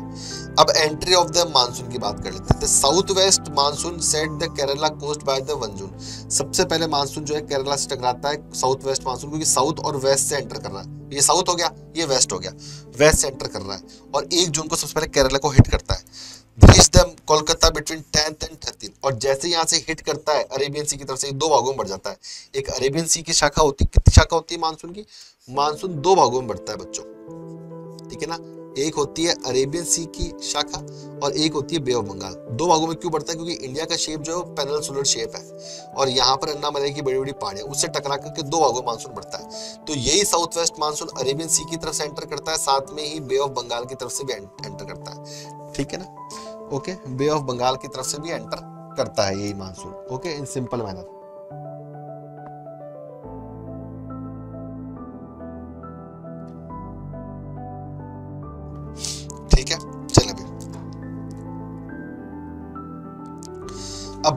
अब एंट्री ऑफ द मानसून की बात कर लेते हैं। South west monsoon set the Kerala coast by the 1 June. सबसे पहले मानसून जो है केरला से टकराता है, साउथ वेस्ट मानसून, क्योंकि साउथ और वेस्ट से एंटर कर रहा है। ये साउथ हो गया, ये वेस्ट हो गया, वेस्ट से एंटर कर रहा है, और 1 जून को सबसे पहले केरला को हिट करता है। Reach the Kolkata between 10th and 13th, और जैसे यहाँ से हिट करता है अरेबियन सी की तरफ से, दो भागों में बढ़ जाता है। एक अरेबियन सी की शाखा होती है, कितनी शाखा होती है मानसून की? मानसून 2 भागों में बढ़ता है बच्चों, ठीक है ना। एक होती है अरेबियन सी की शाखा और एक होती है बे ऑफ बंगाल। दो भागों में क्यों बढ़ता है? क्योंकि इंडिया का शेप जो है पेनिनसुलर शेप है और यहाँ पर अंडमान की बड़ी बड़ी पहाड़ियाँ, उससे टकरा करके दो भागों में मानसून बढ़ता है। तो यही साउथ वेस्ट मानसून अरेबियन सी की तरफ से एंटर करता है, साथ में ही बे ऑफ बंगाल की तरफ से भी एंटर करता है, ठीक है ना। ओके, बे ऑफ बंगाल की तरफ से भी एंटर करता है यही monsoon, okay, in simple manner.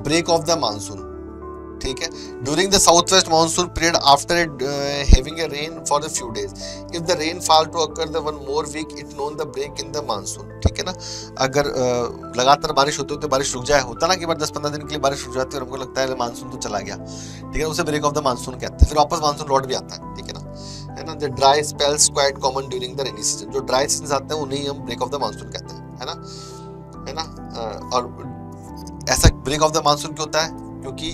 Break of the monsoon, ठीक है। During the south west monsoon period after it having a rain for a few days, if the rain fall to occur the one more week it known the break in the monsoon, ठीक है ना। अगर लगातार बारिश होती है तो बारिश रुक जाए, होता ना कि बार 10-15 दिन के लिए बारिश रुक जाती है और हमको लगता है मानसून तो चला गया, ठीक है, उसे ब्रेक ऑफ द मानसून कहते हैं। फिर वापस मानसून लौट भी आता है, ठीक है ना, है ना। The dry spells quite common during the rainy season, जो ड्राई सीजन आते हैं उन्हें हम ब्रेक ऑफ द मानसून कहते हैं, है ना, है ना। और ऐसा ब्रेक ऑफ द मानसून क्यों होता है? क्योंकि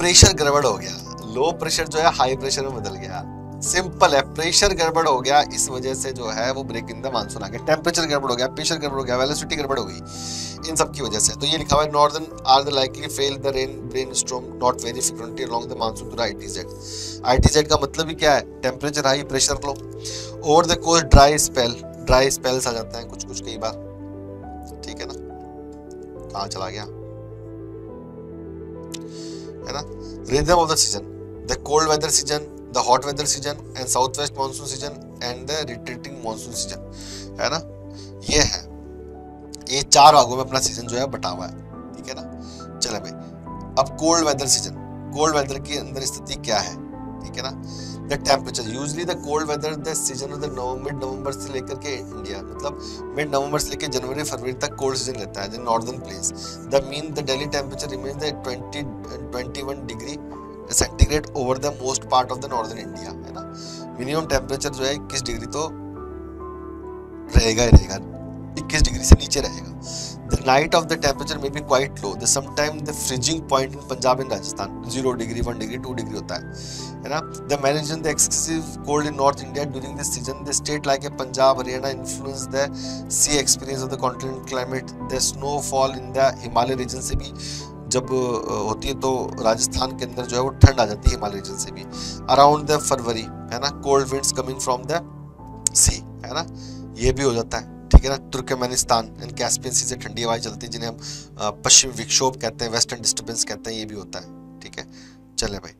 प्रेशर गड़बड़ हो गया, लो प्रेशर जो है हाई प्रेशर में बदल गया, सिंपल है, प्रेशर गड़बड़ हो गया, इस वजह से जो है वो ब्रेक इन द मानसून आ गया। टेम्परेचर गड़बड़ हो गया, प्रेशर गड़बड़ हो गया, वेलोसिटी गड़बड़ हो गई, इन सब की वजह से। तो ये लिखा हुआ है northern are the likely fail the rainstorm not very frequently along the monsoon through आईटीजेड। आईटीजेड का मतलब भी क्या है? Temperature high, pressure low. Over the course dry spell, dry spells आ जाता है कुछ कुछ कई बार, ठीक है ना। कहाँ चला गया, है ना। Rhythm of the season, the cold weather season, the hot weather season and south west monsoon season and the retreating monsoon season, है ना। ये है, ये चार भागों में अपना सीजन जो है बटा हुआ है, ठीक है ना। चले भाई, अब cold weather season, cold weather के अंदर स्थिति क्या है, ठीक है ना। The temperature usually the cold weather the season of the mid November से लेकर के इंडिया, मतलब मिड नवंबर से लेकर जनवरी फरवरी तक कोल्ड सीजन रहता है the northern plains. The mean the daily temperature remains the 21 degree centigrade over the most part of the northern India, है ना। मिनिमम टेम्परेचर जो है 21 डिग्री तो रहेगा ही रहेगा, 21 डिग्री से नीचे रहेगा। The night of the temperature में be quite low, the sometime the freezing point in Punjab and राजस्थान 0 degree, 1 degree, 2 degree होता है ना। The manage the excessive cold in north India during this season, the state like a Punjab Haryana influence the sea experience of the continent climate. The snowfall in the Himalaya region से भी जब होती है तो राजस्थान के अंदर जो है वो ठंड आ जाती है हिमालय रीजन से भी। अराउंड द फरवरी, है ना, cold winds coming from the sea, है ना, ये भी हो जाता है, ठीक है ना। तुर्कमेनिस्तान एंड कैस्पियन सी से ठंडी हवाएं चलती हैं जिन्हें हम पश्चिम विक्षोभ कहते हैं, वेस्टर्न डिस्टर्बेंस कहते हैं, ये भी होता है, ठीक है। चले भाई,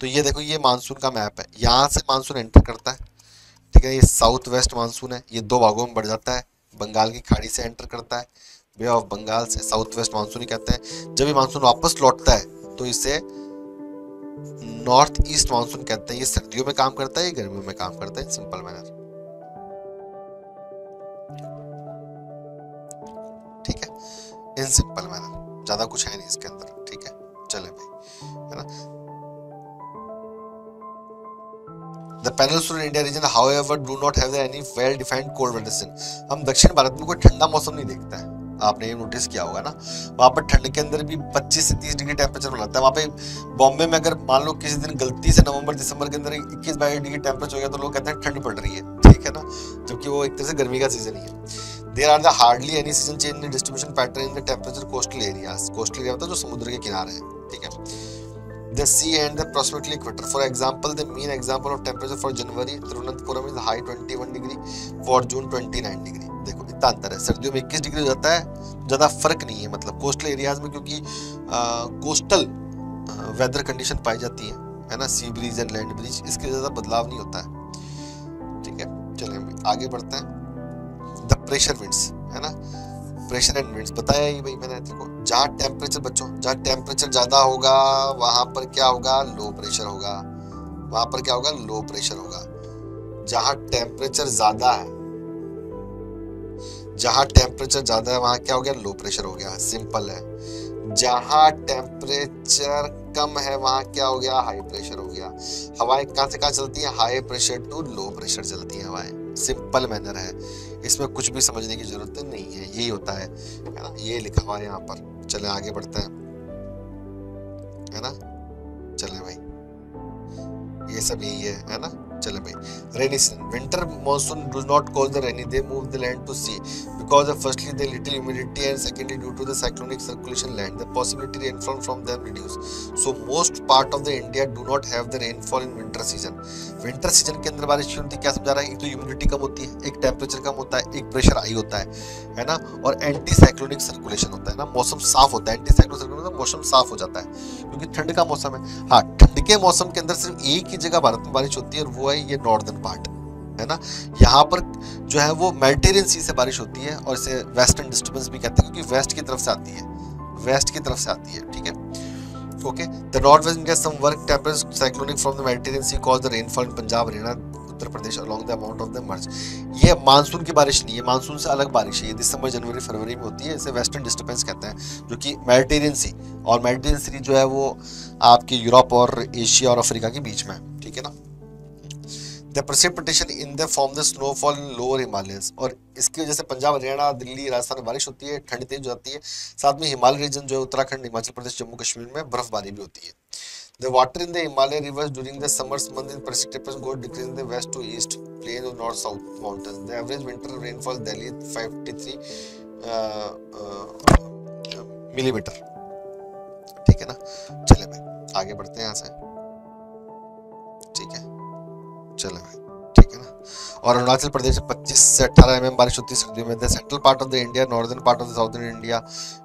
तो ये देखो ये मानसून का मैप है, यहाँ से मानसून एंटर करता है, ठीक है। ये साउथ वेस्ट मानसून है, ये दो भागों में बढ़ जाता है, बंगाल की खाड़ी से एंटर करता है, बे ऑफ बंगाल से साउथ वेस्ट मानसून ही कहते हैं। जब ये मानसून वापस लौटता है तो इसे नॉर्थ ईस्ट मानसून कहते हैं। ये सर्दियों में काम करता है, ये गर्मियों में काम करता है, सिंपल मैनर, ठीक है, इन सिंपल मैनर, ज्यादा कुछ है नहीं इसके अंदर, ठीक है। चले भाई, है ना। The peninsular India region however do not have any well defined cold weather season. हम दक्षिण भारत में कोई ठंडा मौसम नहीं देखता है, आपने ये नोटिस किया होगा ना। वहाँ पर ठंड के अंदर भी 25 से 30 डिग्री टेम्परेचर मिलता है। वहाँ पे बॉम्बे में अगर मान लो किसी दिन गलती से नवंबर दिसंबर के अंदर 21-22 डिग्री टेम्परेचर हो गया तो लोग कहते हैं ठंड पड़ रही है, ठीक है ना, जबकि वो एक तरह से गर्मी का सीजन ही है। There are the hardly any season change in the distribution pattern in the temperature coastal areas. Coastal area होता है जो समुद्र के किनारे है, ठीक है। The sea and the proximity equator. For example, the mean example of temperature for January Thiruvananthapuram is high 21 degree, for June 29 degree. देखो इतना अंतर है, सर्दियों में 21 डिग्री हो जाता है, ज़्यादा फर्क नहीं है, मतलब कोस्टल एरियाज में, क्योंकि कोस्टल वेदर कंडीशन पाई जाती है ना, sea breeze and land breeze, इसके ज़्यादा बदलाव नहीं होता है, ठीक है। चलें आगे बढ़ते हैं। द प्रेशर विंड्स, है ना, प्रेशर एंड विंड्स बताया ही भाई मैंने देखो। जहाँ टेम्परेचर, बच्चों जहाँ टेम्परेचर ज़्यादा होगा वहाँ पर क्या होगा? लो प्रेशर होगा। वहाँ पर क्या होगा? लो प्रेशर होगा। जहाँ टेम्परेचर ज़्यादा है, जहाँ टेम्परेचर ज़्यादा है वहाँ क्या हो गया? लो प्रेशर हो गया, सिंपल है। जहाँ टेम्परेचर कम है वहाँ क्या हो गया? हाई प्रेशर हो गया। हवाएं कहाँ से कहाँ चलती हैं? High pressure to low pressure चलती हैं हवाएं, सिंपल मैनर है, इसमें कुछ भी समझने की जरूरत नहीं है, यही होता है ना, ये लिखा हुआ है यहाँ पर। चले आगे बढ़ते हैं, है ना। चले भाई, ये सब यही है ना। चले भाई। Rainy season, winter monsoon do not cause the rainy, they move the land to sea because of firstly the little humidity and secondly due to the cyclonic circulation land the possibility rainfall from them reduce. So most part of the India do not have the rainfall in winter season. Winter season के अंदर बारिश क्यों होती है क्या समझा रहा है, एक तो humidity कम होती है, एक temperature कम होता है, एक pressure high होता है ना, और anti cyclonic circulation होता है ना, मौसम साफ होता है, anti cyclonic circulation होता है, मौसम साफ हो जाता है क्योंकि ठंड का मौसम है। हाँ, ठंड के मौसम के अंदर सिर्फ एक ही जगह भारत में बारिश होती है और वो है ये नॉर्दर्न पार्ट है ना, यहाँ पर जो है वो मेडिटेरेनियन सी से बारिश होती है और इसे वेस्टर्न डिस्टर्बेंस भी कहते हैं क्योंकि वेस्ट की तरफ से आती है, वेस्ट की तरफ से आती है, ठीक है okay. The north west gets some work temperature cyclonic from the Mediterranean C cause the rainfall in Punjab, Haryana, Uttar Pradesh along the amount of the merge. ये मानसून की बारिश नहीं है, मानसून से अलग बारिश है, ये दिसंबर जनवरी फरवरी में होती है, इसे वेस्टर्न डिस्टर्बेंस कहते हैं, जो कि मेडिटेरेनियन सी, और मेडिटेरेनियन सी जो है वो आपके यूरोप और एशिया और अफ्रीका के बीच में, ठीक है ना। The precipitation in the form the snowfall in lower Himalayas, और इसकी वजह से पंजाब, हरियाणा, दिल्ली, राजस्थान में बारिश होती है, ठंड तेज हो जाती है, साथ में हिमालय रीजन जो है उत्तराखंड, हिमाचल प्रदेश, जम्मू कश्मीर में बर्फबारी भी होती है। The water in the Himalaya rivers during the summers month in precipitation go decrease in the west to east plains or north south mountains. The average winter rainfall Delhi 53 millimetre, ठीक है ना। चले भाई आगे बढ़ते हैं यहाँ से, ठीक है चले ठीक है ना। और अरुणाचल प्रदेश में 25 से 18 mm बारिश होती है सर्दियों में। The central part of the India, northern part of the southern India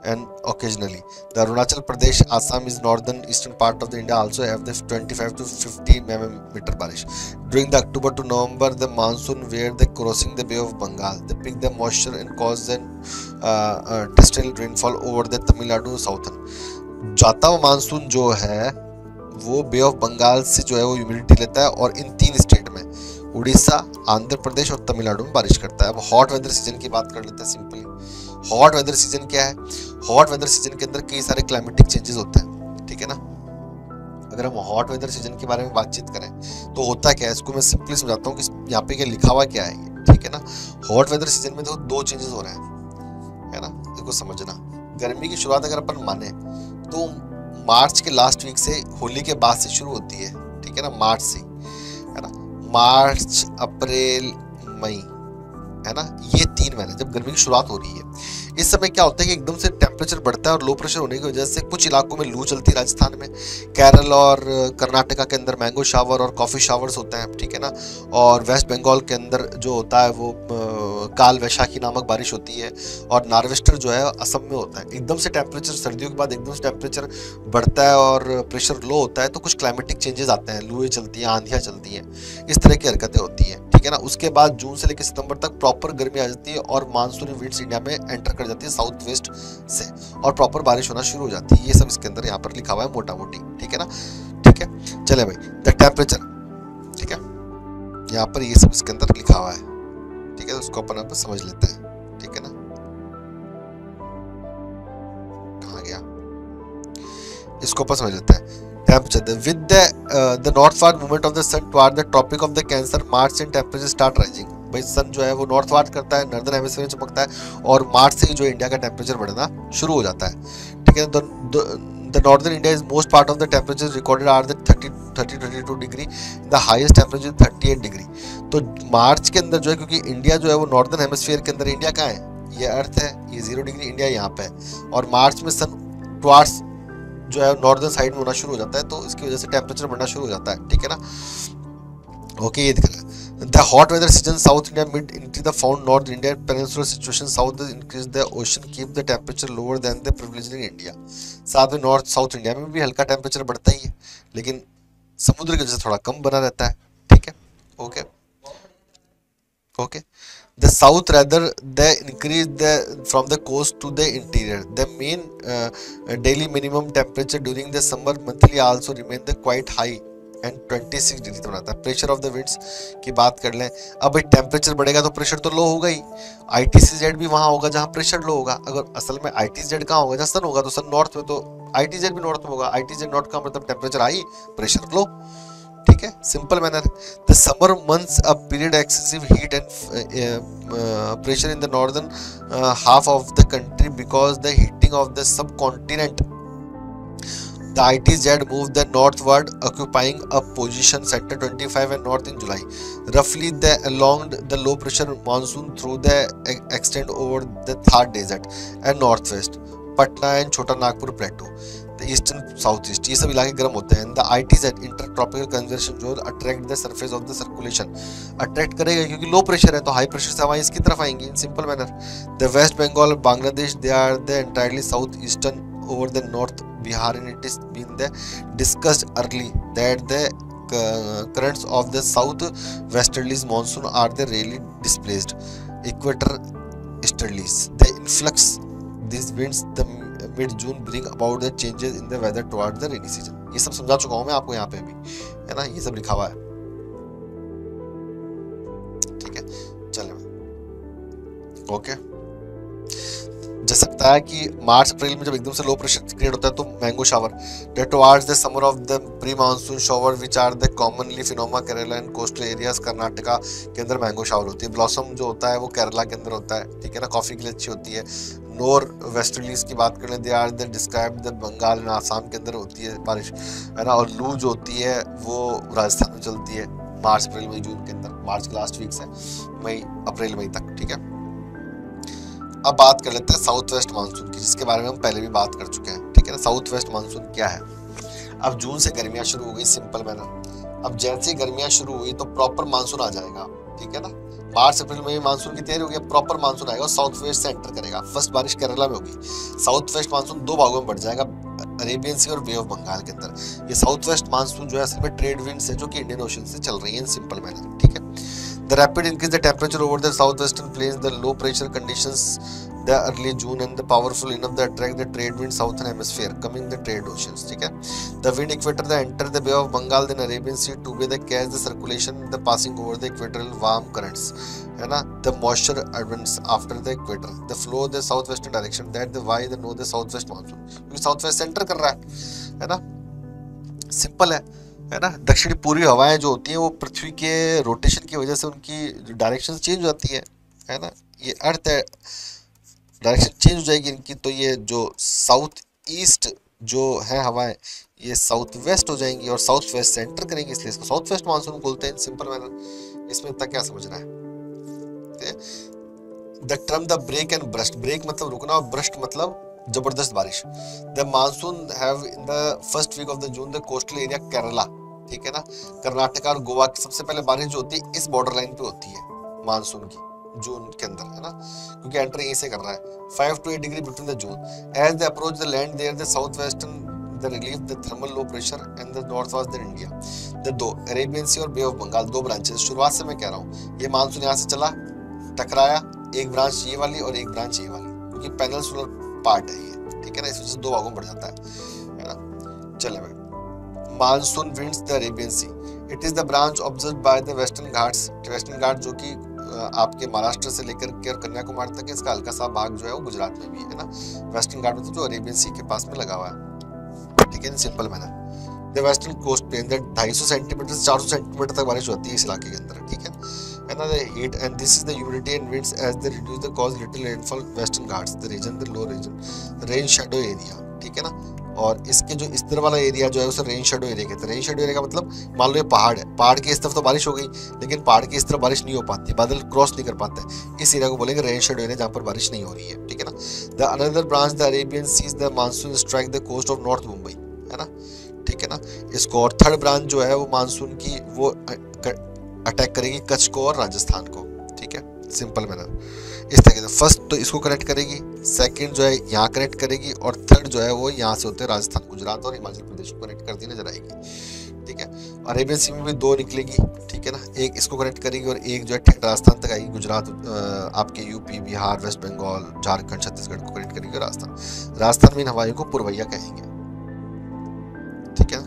and occasionally the Arunachal Pradesh, Assam is northern eastern part of the India also have the 25 to 50 mm बारिश। During the October to November the monsoon where the crossing the bay of Bengal the pick the moisture and cause the distal rainfall over the Tamil Nadu southern. जाता हुआ monsoon जो है वो बे of Bengal से जो है वो ह्यूमिडिटी लेता है और इन तीन स्टेट में उड़ीसा, आंध्र प्रदेश और तमिलनाडु में बारिश करता है। अब हॉट वेदर सीजन की बात कर लेते हैं सिंपली। हॉट वेदर सीजन क्या है? हॉट वेदर सीजन के अंदर कई सारे क्लाइमेटिक चेंजेस होते हैं, ठीक है ना। अगर हम हॉट वेदर सीजन के बारे में बातचीत करें तो होता क्या है, इसको मैं सिंपली समझाता हूँ कि यहाँ पे क्या लिखा हुआ क्या है, ठीक है ना। हॉट वेदर सीजन में देखो दो चेंजेस हो रहे हैं, है ना, देखो समझना। गर्मी की शुरुआत अगर अपन माने तो मार्च के लास्ट वीक से, होली के बाद से शुरू होती है, ठीक है ना, मार्च से, है ना, मार्च अप्रैल मई, है ना, ये 3 महीने जब गर्मी की शुरुआत हो रही है। इस समय क्या होता है कि एकदम से टेम्परेचर बढ़ता है और लो प्रेशर होने की वजह से कुछ इलाकों में लू चलती है। राजस्थान में, केरल और कर्नाटका के अंदर मैंगो शावर और कॉफ़ी शावर्स होते हैं, ठीक है ना। और वेस्ट बंगाल के अंदर जो होता है वो काल वैशाखी नामक बारिश होती है। और नार्वेस्टर जो है असम में होता है। एकदम से टेम्परेचर सर्दियों के बाद एकदम से टेम्परेचर बढ़ता है और प्रेशर लो होता है, तो कुछ क्लाइमेटिक चेंजेस आते हैं, लूएँ चलती हैं, आंधियाँ चलती हैं, इस तरह की हरकतें होती हैं, ठीक है ना। उसके बाद जून से लेकर सितंबर तक प्रॉपर गर्मी आ जाती है और मानसूनी विंड्स इंडिया में एंटर कर जाती है साउथ वेस्ट से और प्रॉपर बारिश होना शुरू हो जाती है। ये सब इसके अंदर यहाँ पर लिखा हुआ है मोटा मोटी, ठीक है ना, ठीक है। चले भाई द टेम्परेचर, ठीक है, यहाँ पर ये सब इसके अंदर लिखा हुआ है, ठीक है, तो उसको अपन समझ लेते हैं, ठीक है ना। कहाँ गया, इसको अपन समझ लेते हैं। Temperature with the northward movement of the sun toward the tropic of the cancer मार्च से टेम्परेचर स्टार्ट राइजिंग। भाई सन जो है वो नॉर्थवार्ड करता है, नॉर्दर्न हेमिस्फीयर में चमकता है और मार्च से ही जो इंडिया का टेम्परेचर बढ़ना शुरू हो जाता है, ठीक है। The northern India is most part of the temperatures recorded are the 30-32 degree, the highest temperature 38 degree. तो मार्च के अंदर जो है, क्योंकि इंडिया जो है वो नॉर्दर्न हेमिस्फीयर के अंदर, इंडिया कहाँ है, ये अर्थ है, ये 0 डिग्री इंडिया यहाँ पे है, और मार्च में सन टुवार्ड्स जो है नॉर्दर्न साइड में होना शुरू हो जाता है, तो इसकी वजह से टेम्परेचर बढ़ना शुरू हो जाता है, ठीक है ना, ओके। ये दिख रहा है the hot weather season south India mid into the found north India peninsular situation south increase the ocean keep the temperature lower than the privileged in India। साथ में north south India में भी हल्का temperature बढ़ता ही है, लेकिन समुद्र की वजह से थोड़ा कम बना रहता है, ठीक है okay okay. the south rather they increase the from the coast to the interior the mean daily minimum temperature during the summer monthly also remain the quite high and 26 degree तक रहता है। प्रेशर ऑफ द विंड्स की बात कर लें, अब भाई temperature बढ़ेगा तो प्रेशर तो लो होगा ही, ITCZ भी वहाँ होगा जहाँ प्रेशर लो होगा। अगर असल में ITCZ कहाँ होगा, जहाँ सन होगा, तो सन नॉर्थ में, तो ITCZ भी नॉर्थ में होगा। ITCZ नॉर्थ का मतलब टेम्परेचर हाई, प्रेशर लो, ठीक है, simple manner. The summer months a period excessive heat and pressure in the northern half of the country because the heating of the सब continent The ITCZ moved then northward, occupying up position sector 25 and north in July. Roughly, they along the low pressure monsoon through the extent over the Thar Desert and northwest, Patna and Chota Nagpur Plateau, the eastern southeast. ये सब इलाके गर्म होते हैं. The ITCZ intertropical convection zone attract the surface of the circulation. Attract करेगा क्योंकि low pressure है तो high pressure से हवाएं इसकी तरफ आएंगी. In simple manner, the West Bengal, Bangladesh, they are the entirely southeastern over the north Bihar, and it is been the discussed early that the currents of the south westerlies monsoon are the rarely displaced equator easterlies. The influx these winds the mid June bring about the changes in the weather toward the rainy season. ये सब समझा चुका हूँ मैं आपको यहाँ पे भी, है ना, ये सब लिखा हुआ है. ठीक है, चलें. ओके, जा सकता है कि मार्च अप्रैल में जब एकदम से लो प्रेशर क्रिएट होता है तो mango shower date towards the summer of the pre monsoon shower which are the commonly phenomena Kerala and coastal areas. Karnataka के अंदर मैंगो शावर होती है. ब्लॉसम जो होता है वो केरला के अंदर होता है, ठीक है ना, कॉफ़ी के लिए अच्छी होती है. नॉर वेस्टर्लीज की बात करें, they are the describe the Bengal and Assam के अंदर होती है बारिश, है ना. और लू जो होती है वो राजस्थान में चलती है मार्च अप्रैल मई जून के अंदर. मार्च के लास्ट वीक से मई अप्रैल मई तक, ठीक है. अब बात कर लेते हैं साउथ वेस्ट मानसून की, जिसके बारे में हम पहले भी बात कर चुके हैं, ठीक है ना. साउथ वेस्ट मानसून क्या है? अब जून से गर्मियाँ शुरू हो गई, सिंपल मैनर. अब जैसे गर्मियाँ शुरू हुई तो प्रॉपर मानसून आ जाएगा, ठीक है ना. मार्च अप्रैल में मानसून की तैयारी होगी, प्रॉपर मानसून आएगा और साउथ वेस्ट से एंटर करेगा. फर्स्ट बारिश केरला में होगी. साउथ वेस्ट मानसून दो भागों में बढ़ जाएगा, अरेबियन सी और बे ऑफ बंगाल के अंदर. ये साउथ वेस्ट मानसून जो है असल में ट्रेड विंड से जो कि इंडियन ओशन से चल रही है, सिंपल मैनर, ठीक है. The rapid increase the temperature over the southwestern plains, the low pressure conditions, the early June and the powerful enough to attract the trade wind southern hemisphere, coming the trade oceans. ठीक है. The wind equator the enter the Bay of Bengal, then Arabian Sea together catch the circulation, the passing over the equatorial warm currents, है ना. The moisture advance after the equator, the flow the southwestern direction. That the why the know the southwest monsoon. क्योंकि southwest center कर रहा है, है ना. Simple है, है ना. दक्षिणी पूर्वी हवाएं जो होती हैं वो पृथ्वी के रोटेशन की वजह से उनकी डायरेक्शन चेंज हो जाती है, है ना. ये अर्थ है, डायरेक्शन चेंज हो जाएगी इनकी, तो ये जो साउथ ईस्ट जो है हवाएं ये साउथ वेस्ट हो जाएंगी और साउथ वेस्ट से एंटर करेंगी, इसलिए इसको साउथ वेस्ट मानसून बोलते हैं, सिंपल मैनर. इसमें इतना क्या समझना है? The term the break and burst. Break मतलब रुकना और ब्रस्ट मतलब जबरदस्त बारिश. The monsoon have in the first week of the June the coastal area Kerala, ठीक है ना. कर्नाटका और गोवा की सबसे पहले बारिश जो होती है इस बॉर्डर लाइन पे होती है मानसून की, जून के अंदर, है ना, क्योंकि एंटर यहीं से कर रहा है. 5 to 8 degree between the June as the approach the land there the south western the relief the thermal low pressure and the north west the India the दो अरेबियन सी और बे ऑफ बंगाल. दो branches, शुरुआत से मैं कह रहा हूँ, ये मानसून यहाँ से चला टकराया, एक ब्रांच ये वाली और एक ब्रांच ये वाली, क्योंकि पैनल सोलर पार्ट है ये, ठीक है ना, इस वजह से दो भागों में बढ़ जाता है ना. चले भाई, monsoon winds the Arabian sea. It is the branch observed by the western Ghats. Western Ghat जो कि आपके महाराष्ट्र से लेकर के कन्याकुमारी तक, इसका हल्का सा भाग जो है वो गुजरात में भी है ना. वेस्टर्न घाट मतलब जो अरेबियन सी के पास में लगा हुआ है, ठीक है, simple manner. The western coast plain that 250 centimetre से 400 सेंटीमीटर तक बारिश होती है इस इलाके के अंदर, ठीक है. Another heat and this is the humidity and winds as they reduce the cause little rainfall western ghats the region the low region rain shadow area, ठीक है ना. और इसके जो इस तरफ वाला एरिया जो है उसे रेन शेडो एरिया कहते हैं. रेन शेडो एरिया का मतलब मान लो ये पहाड़ है, पहाड़ के इस तरफ तो बारिश हो गई लेकिन पहाड़ की इस तरफ बारिश नहीं हो पाती, बादल क्रॉस नहीं कर पाते, इस एरिया को बोलेंगे रेन शेडो एरिया, जहाँ पर बारिश नहीं हो रही है, ठीक है ना. The another branch the Arabian seas the monsoon strike the coast of north Mumbai, है ना, ठीक है ना इसको. और थर्ड ब्रांच जो है वो मानसून की वो अटैक करेगी कच्छ को और राजस्थान को, ठीक है, सिंपल मैनर. इस तरीके से फर्स्ट तो इसको कनेक्ट करेगी, सेकंड जो है यहाँ कनेक्ट करेगी और थर्ड जो है वो यहाँ से होते हैं राजस्थान गुजरात और हिमाचल प्रदेश को कनेक्ट करती नजर आएगी, ठीक है. अरेबियन सी में भी दो निकलेगी, ठीक है ना, एक इसको कनेक्ट करेगी और एक जो है राजस्थान तक आएगी. गुजरात आपके यूपी बिहार वेस्ट बंगाल झारखंड छत्तीसगढ़ को कनेक्ट करेगी. और राजस्थान, राजस्थान में इन हवाइयों को पुरवैया कहेंगे, ठीक है.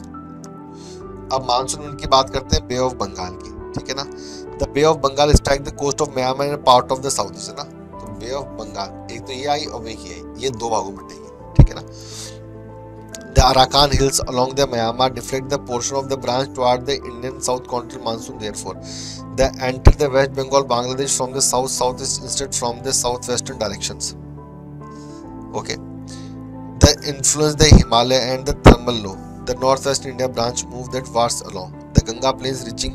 अब मानसून की बात करते हैं बे ऑफ बंगाल की, ठीक है ना. The bay of Bengal strike the coast of Myanmar and part of the south east, है ना. तो बे ऑफ बंगाल एक तो ये आई और एक ये आई, ये दो भागों में बटेगी, ठीक है ना. The Arakan hills along the Myanmar deflect the portion of the branch toward the Indian south continental monsoon. Therefore the enter the west Bengal Bangladesh from the south south east instead from the south western directions. Okay, the that influenced the Himalaya and the thermal low. The northwest India branch moved that wars along. The Ganga plains reaching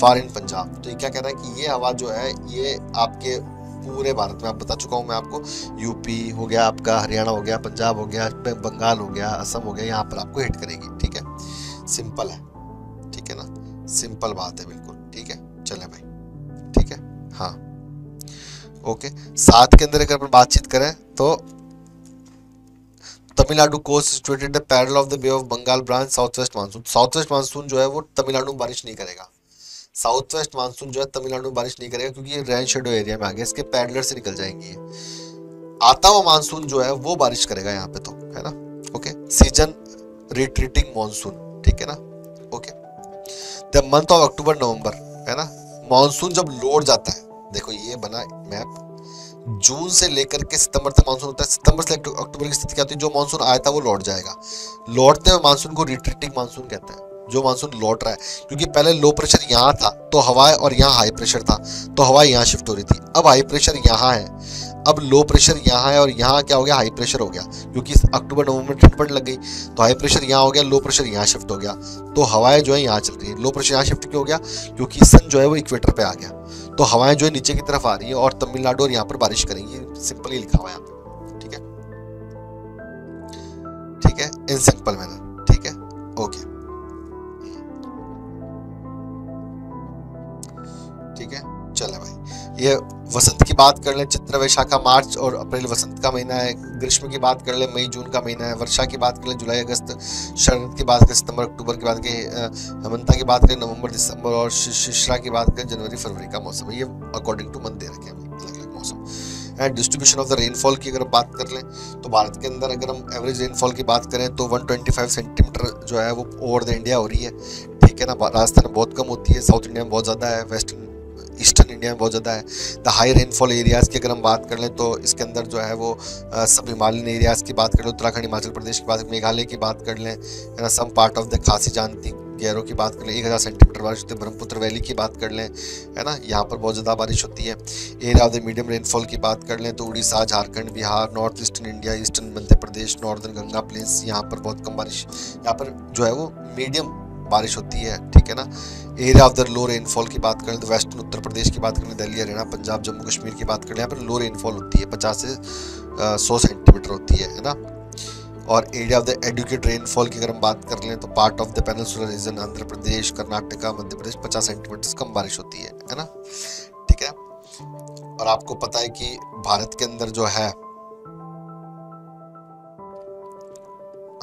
far in Punjab. तो ये क्या कह रहा है कि ये आवाज़ जो है ये आपके पूरे भारत में, आप बता चुका हूँ मैं आपको, यूपी हो गया आपका, हरियाणा हो गया, पंजाब हो गया, बंगाल हो गया, असम हो गया, यहाँ पर आपको हिट करेगी। ठीक है, सिंपल है, ठीक है ना, सिंपल बात है बिल्कुल। ठीक है, चले भाई, ठीक है, हाँ ओके। साथ के अंदर अगर अपन बातचीत करें तो Tamil Nadu coast situated the parallel of the bay of Bengal branch south west monsoon. South west monsoon जो है वो तमिलनाडु में बारिश नहीं करेगा। साउथ वेस्ट मानसून जो है तमिलनाडु में बारिश नहीं करेगा क्योंकि ये रेन शेडो एरिया में आ गया, इसके पैरेलल से निकल जाएंगी। आता हुआ मानसून जो है वो बारिश करेगा यहाँ पे, तो है ना ओके। सीजन रिट्रीटिंग मानसून, ठीक है ना okay. The month of October November, है ना, मानसून जब लौट जाता है, देखो ये बना मैप, जून से लेकर के सितंबर तक मानसून होता है। सितंबर से अक्टूबर की स्थिति क्या होती है, जो मानसून आया था वो लौट जाएगा। लौटते हुए मानसून को रिट्रीटिंग मानसून कहते हैं, जो मानसून लौट रहा है। क्योंकि पहले लो प्रेशर यहाँ था तो हवाएं, और यहाँ हाई प्रेशर था तो हवाएं यहाँ शिफ्ट हो रही थी। अब हाई प्रेशर यहाँ है, अब लो प्रेशर यहाँ है, और यहाँ क्या हो गया, हाई प्रेशर हो गया क्योंकि अक्टूबर नवंबर ठंडपट लग गई। तो हाई प्रेशर यहाँ हो गया, लो प्रेशर यहाँ शिफ्ट हो गया, तो हवाएं जो है यहाँ चल रही है। लो प्रेशर यहाँ शिफ्ट क्यों हो गया, क्योंकि सन जो है वो इक्वेटर पे आ गया, तो हवाएं जो है नीचे की तरफ आ रही है और तमिलनाडु और यहाँ पर बारिश करेंगी। सिंपल ही लिखा हुआ है यहाँ पे, ठीक है, ठीक है, इन सिंपल मैनर, ठीक है ओके, ठीक है चले भाई। ये वसंत की बात कर ले, चित्र वैशाखा मार्च और अप्रैल वसंत का महीना है। ग्रीष्म की बात कर ले, मई जून का महीना है। वर्षा की बात कर ले, जुलाई अगस्त। शरद की बात करें, सितंबर अक्टूबर की बात करें। हेमंता की बात करें, नवंबर दिसंबर। और शिश्रा की बात करें, जनवरी फरवरी का मौसम है। ये अकॉर्डिंग टू मंथ दे रखे हैं अलग अलग मौसम। And distribution of the rainfall की अगर हम बात कर लें तो भारत के अंदर अगर हम एवरेज रेनफॉल की बात करें तो 125 सेंटीमीटर जो है वो ओवर द इंडिया हो रही है, ठीक है ना। राजस्थान में बहुत कम होती है, साउथ इंडिया में बहुत ज़्यादा है, ईस्टर्न इंडिया में बहुत ज़्यादा है। द हाई रेनफॉल एरियाज़ की अगर हम बात कर लें तो इसके अंदर जो है वो सब हिमालयन एरियाज़ की बात कर लें, उत्तराखंड हिमाचल प्रदेश की बात, मेघालय की बात कर लें, है ना, सम पार्ट ऑफ द खासी जानती गैरों की बात कर लें। 1000 सेंटीमीटर बारिश होती है। ब्रह्मपुत्र वैली की बात कर लें, है ना, यहाँ पर बहुत ज़्यादा बारिश होती है। Area of the medium rainfall की बात कर लें तो Orissa, Jharkhand, Bihar, north eastern India, eastern Madhya Pradesh, northern Ganga plains, यहाँ पर बहुत कम बारिश, यहाँ पर जो है वो मीडियम बारिश होती है, ठीक है ना। Area of the low rainfall की बात करें तो वेस्टर्न उत्तर प्रदेश की बात करें, दिल्ली हरियाणा पंजाब जम्मू कश्मीर की बात करें, यहाँ पर लो रेनफॉल होती है 50 से 100 सेंटीमीटर होती है ना। और area of the adequate rainfall की अगर हम बात कर लें तो part of the peninsular region, Andhra Pradesh, Karnataka, Madhya Pradesh, 50 centimetre से कम बारिश होती है ना, ठीक है। और आपको पता है कि भारत के अंदर जो है,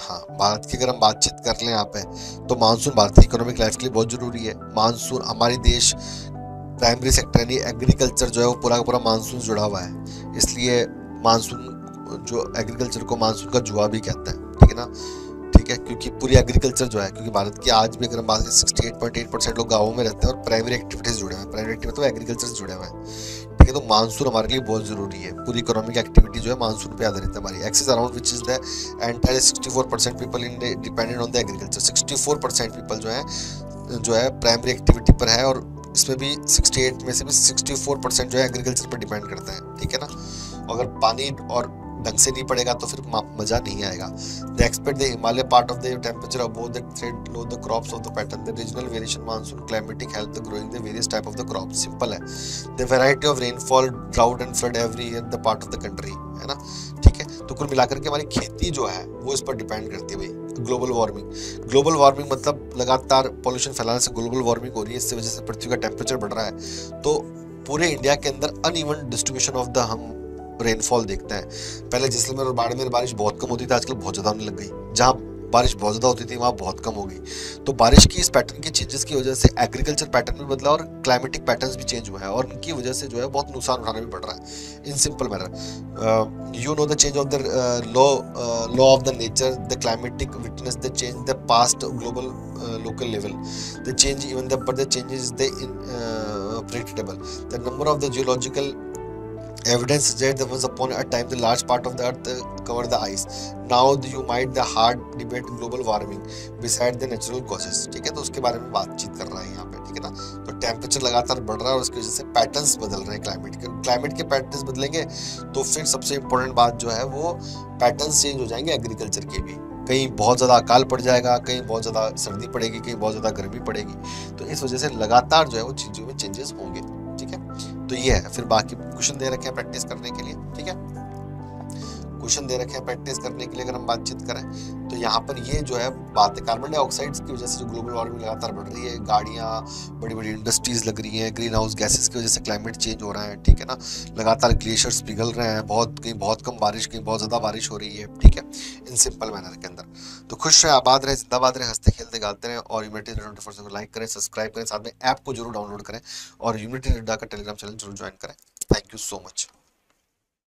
हाँ, भारत की अगर हम बातचीत कर लें यहाँ पे तो मानसून भारत की इकोनॉमिक लाइफ के लिए बहुत ज़रूरी है। मानसून हमारे देश प्राइमरी सेक्टर यानी एग्रीकल्चर जो है वो पूरा का पूरा मानसून जुड़ा हुआ है, इसलिए मानसून जो एग्रीकल्चर को मानसून का जुआ भी कहते हैं, ठीक है ना, ठीक है। क्योंकि पूरी एग्रीकल्चर जो है, क्योंकि भारत की आज भी अगर हम बात करें 68.8% लोग गाँवों में रहते हैं और प्राइमरी एक्टिविटीज़ जुड़े हुए हैं, प्राइमरी एक्टिविटी मतलब एग्रीकल्चर से जुड़े हुए हैं, ठीक है। तो मानसून हमारे लिए बहुत जरूरी है, पूरी इकोनॉमिक एक्टिविटी जो है मानसून पे आधारित है हमारी। Axis around which is the entire 64% people in dependent on the agriculture. 64% people जो है प्राइमरी एक्टिविटी पर है, और इसमें भी 68 में से भी 64% जो है एग्रीकल्चर पर डिपेंड करता है, ठीक है ना। अगर पानी और ढंग से नहीं पड़ेगा तो फिर मज़ा नहीं आएगा। The expect the Himalaya part of the temperature above the thread low the crops of the pattern the regional variation monsoon climatic help the growing the various type of the crop. Simple है। The variety of rainfall drought and flood every year the part of the country, है ना, ठीक है। तो कुल मिलाकर के हमारी खेती जो है वो इस पर डिपेंड करती है भाई। ग्लोबल वार्मिंग मतलब लगातार पॉल्यूशन फैलाने से ग्लोबल वार्मिंग हो रही है, इससे वजह से पृथ्वी का टेम्परेचर बढ़ रहा है। तो पूरे इंडिया के अंदर अनइवन डिस्ट्रीब्यूशन ऑफ द हम रेनफॉल देखते हैं। पहले जैसलमेर और बाड़मेर बारिश बहुत कम होती थी, आजकल बहुत ज़्यादा होने लग गई। जहाँ बारिश बहुत ज़्यादा होती थी वहाँ बहुत कम हो गई। तो बारिश की इस पैटर्न के चेंजेस की वजह से एग्रीकल्चर पैटर्न भी बदला और क्लाइमेटिक पैटर्न्स भी चेंज हुए हैं, और इनकी वजह से जो है बहुत नुकसान उठाना भी पड़ रहा है। In simple manner, you know the change of the law of the nature the climatic witness the change the past global local level the change even the but the changes the predictable the number of the geological evidence suggests that once upon a time the large part of the earth covered the ice. Now you might the hard debate global warming beside the natural causes. ठीक है, तो उसके बारे में बातचीत कर रहा है यहाँ पे, ठीक है ना। तो टेम्परेचर लगातार बढ़ रहा है और उसकी वजह से पैटर्न्स बदल रहे हैं क्लाइमेट के पैटर्न्स बदलेंगे तो फिर सबसे इम्पोर्टेंट बात जो है वो पैटर्न्स चेंज हो जाएंगे एग्रीकल्चर के भी। कहीं बहुत ज़्यादा अकाल पड़ जाएगा, कहीं बहुत ज़्यादा सर्दी पड़ेगी, कहीं बहुत ज़्यादा गर्मी पड़ेगी, तो इस वजह से लगातार जो है वो चीज़ों में चेंजेस होंगे। ठीक है, तो ये है। फिर बाकी क्वेश्चन दे रखे हैं प्रैक्टिस करने के लिए। ठीक है, क्वेश्चन दे रखे हैं प्रैक्टिस करने के लिए। अगर हम बातचीत करें तो यहाँ पर ये जो है बात है कार्बन डाइऑक्साइड की वजह से जो ग्लोबल वार्मिंग लगातार बढ़ रही है, गाड़ियाँ, बड़ी बड़ी इंडस्ट्रीज़ लग रही हैं, ग्रीन हाउस गैसेस की वजह से क्लाइमेट चेंज हो रहा है। ठीक है ना, लगातार ग्लेशियर्स पिघल रहे हैं, कहीं बहुत कम बारिश, कहीं बहुत ज़्यादा बारिश हो रही है। ठीक है, इन सिंपल मैनर के अंदर। तो खुश रहे, आबाद रहे, जिंदाबाद रहे, हंसते खेलते गाते रहे और यूनिटी को लाइक करें, सब्सक्राइब करें, साथ में ऐप को जरूर डाउनलोड करें और यूनिटी का टेलीग्राम चैनल जरूर ज्वाइन करें। Thank you so much.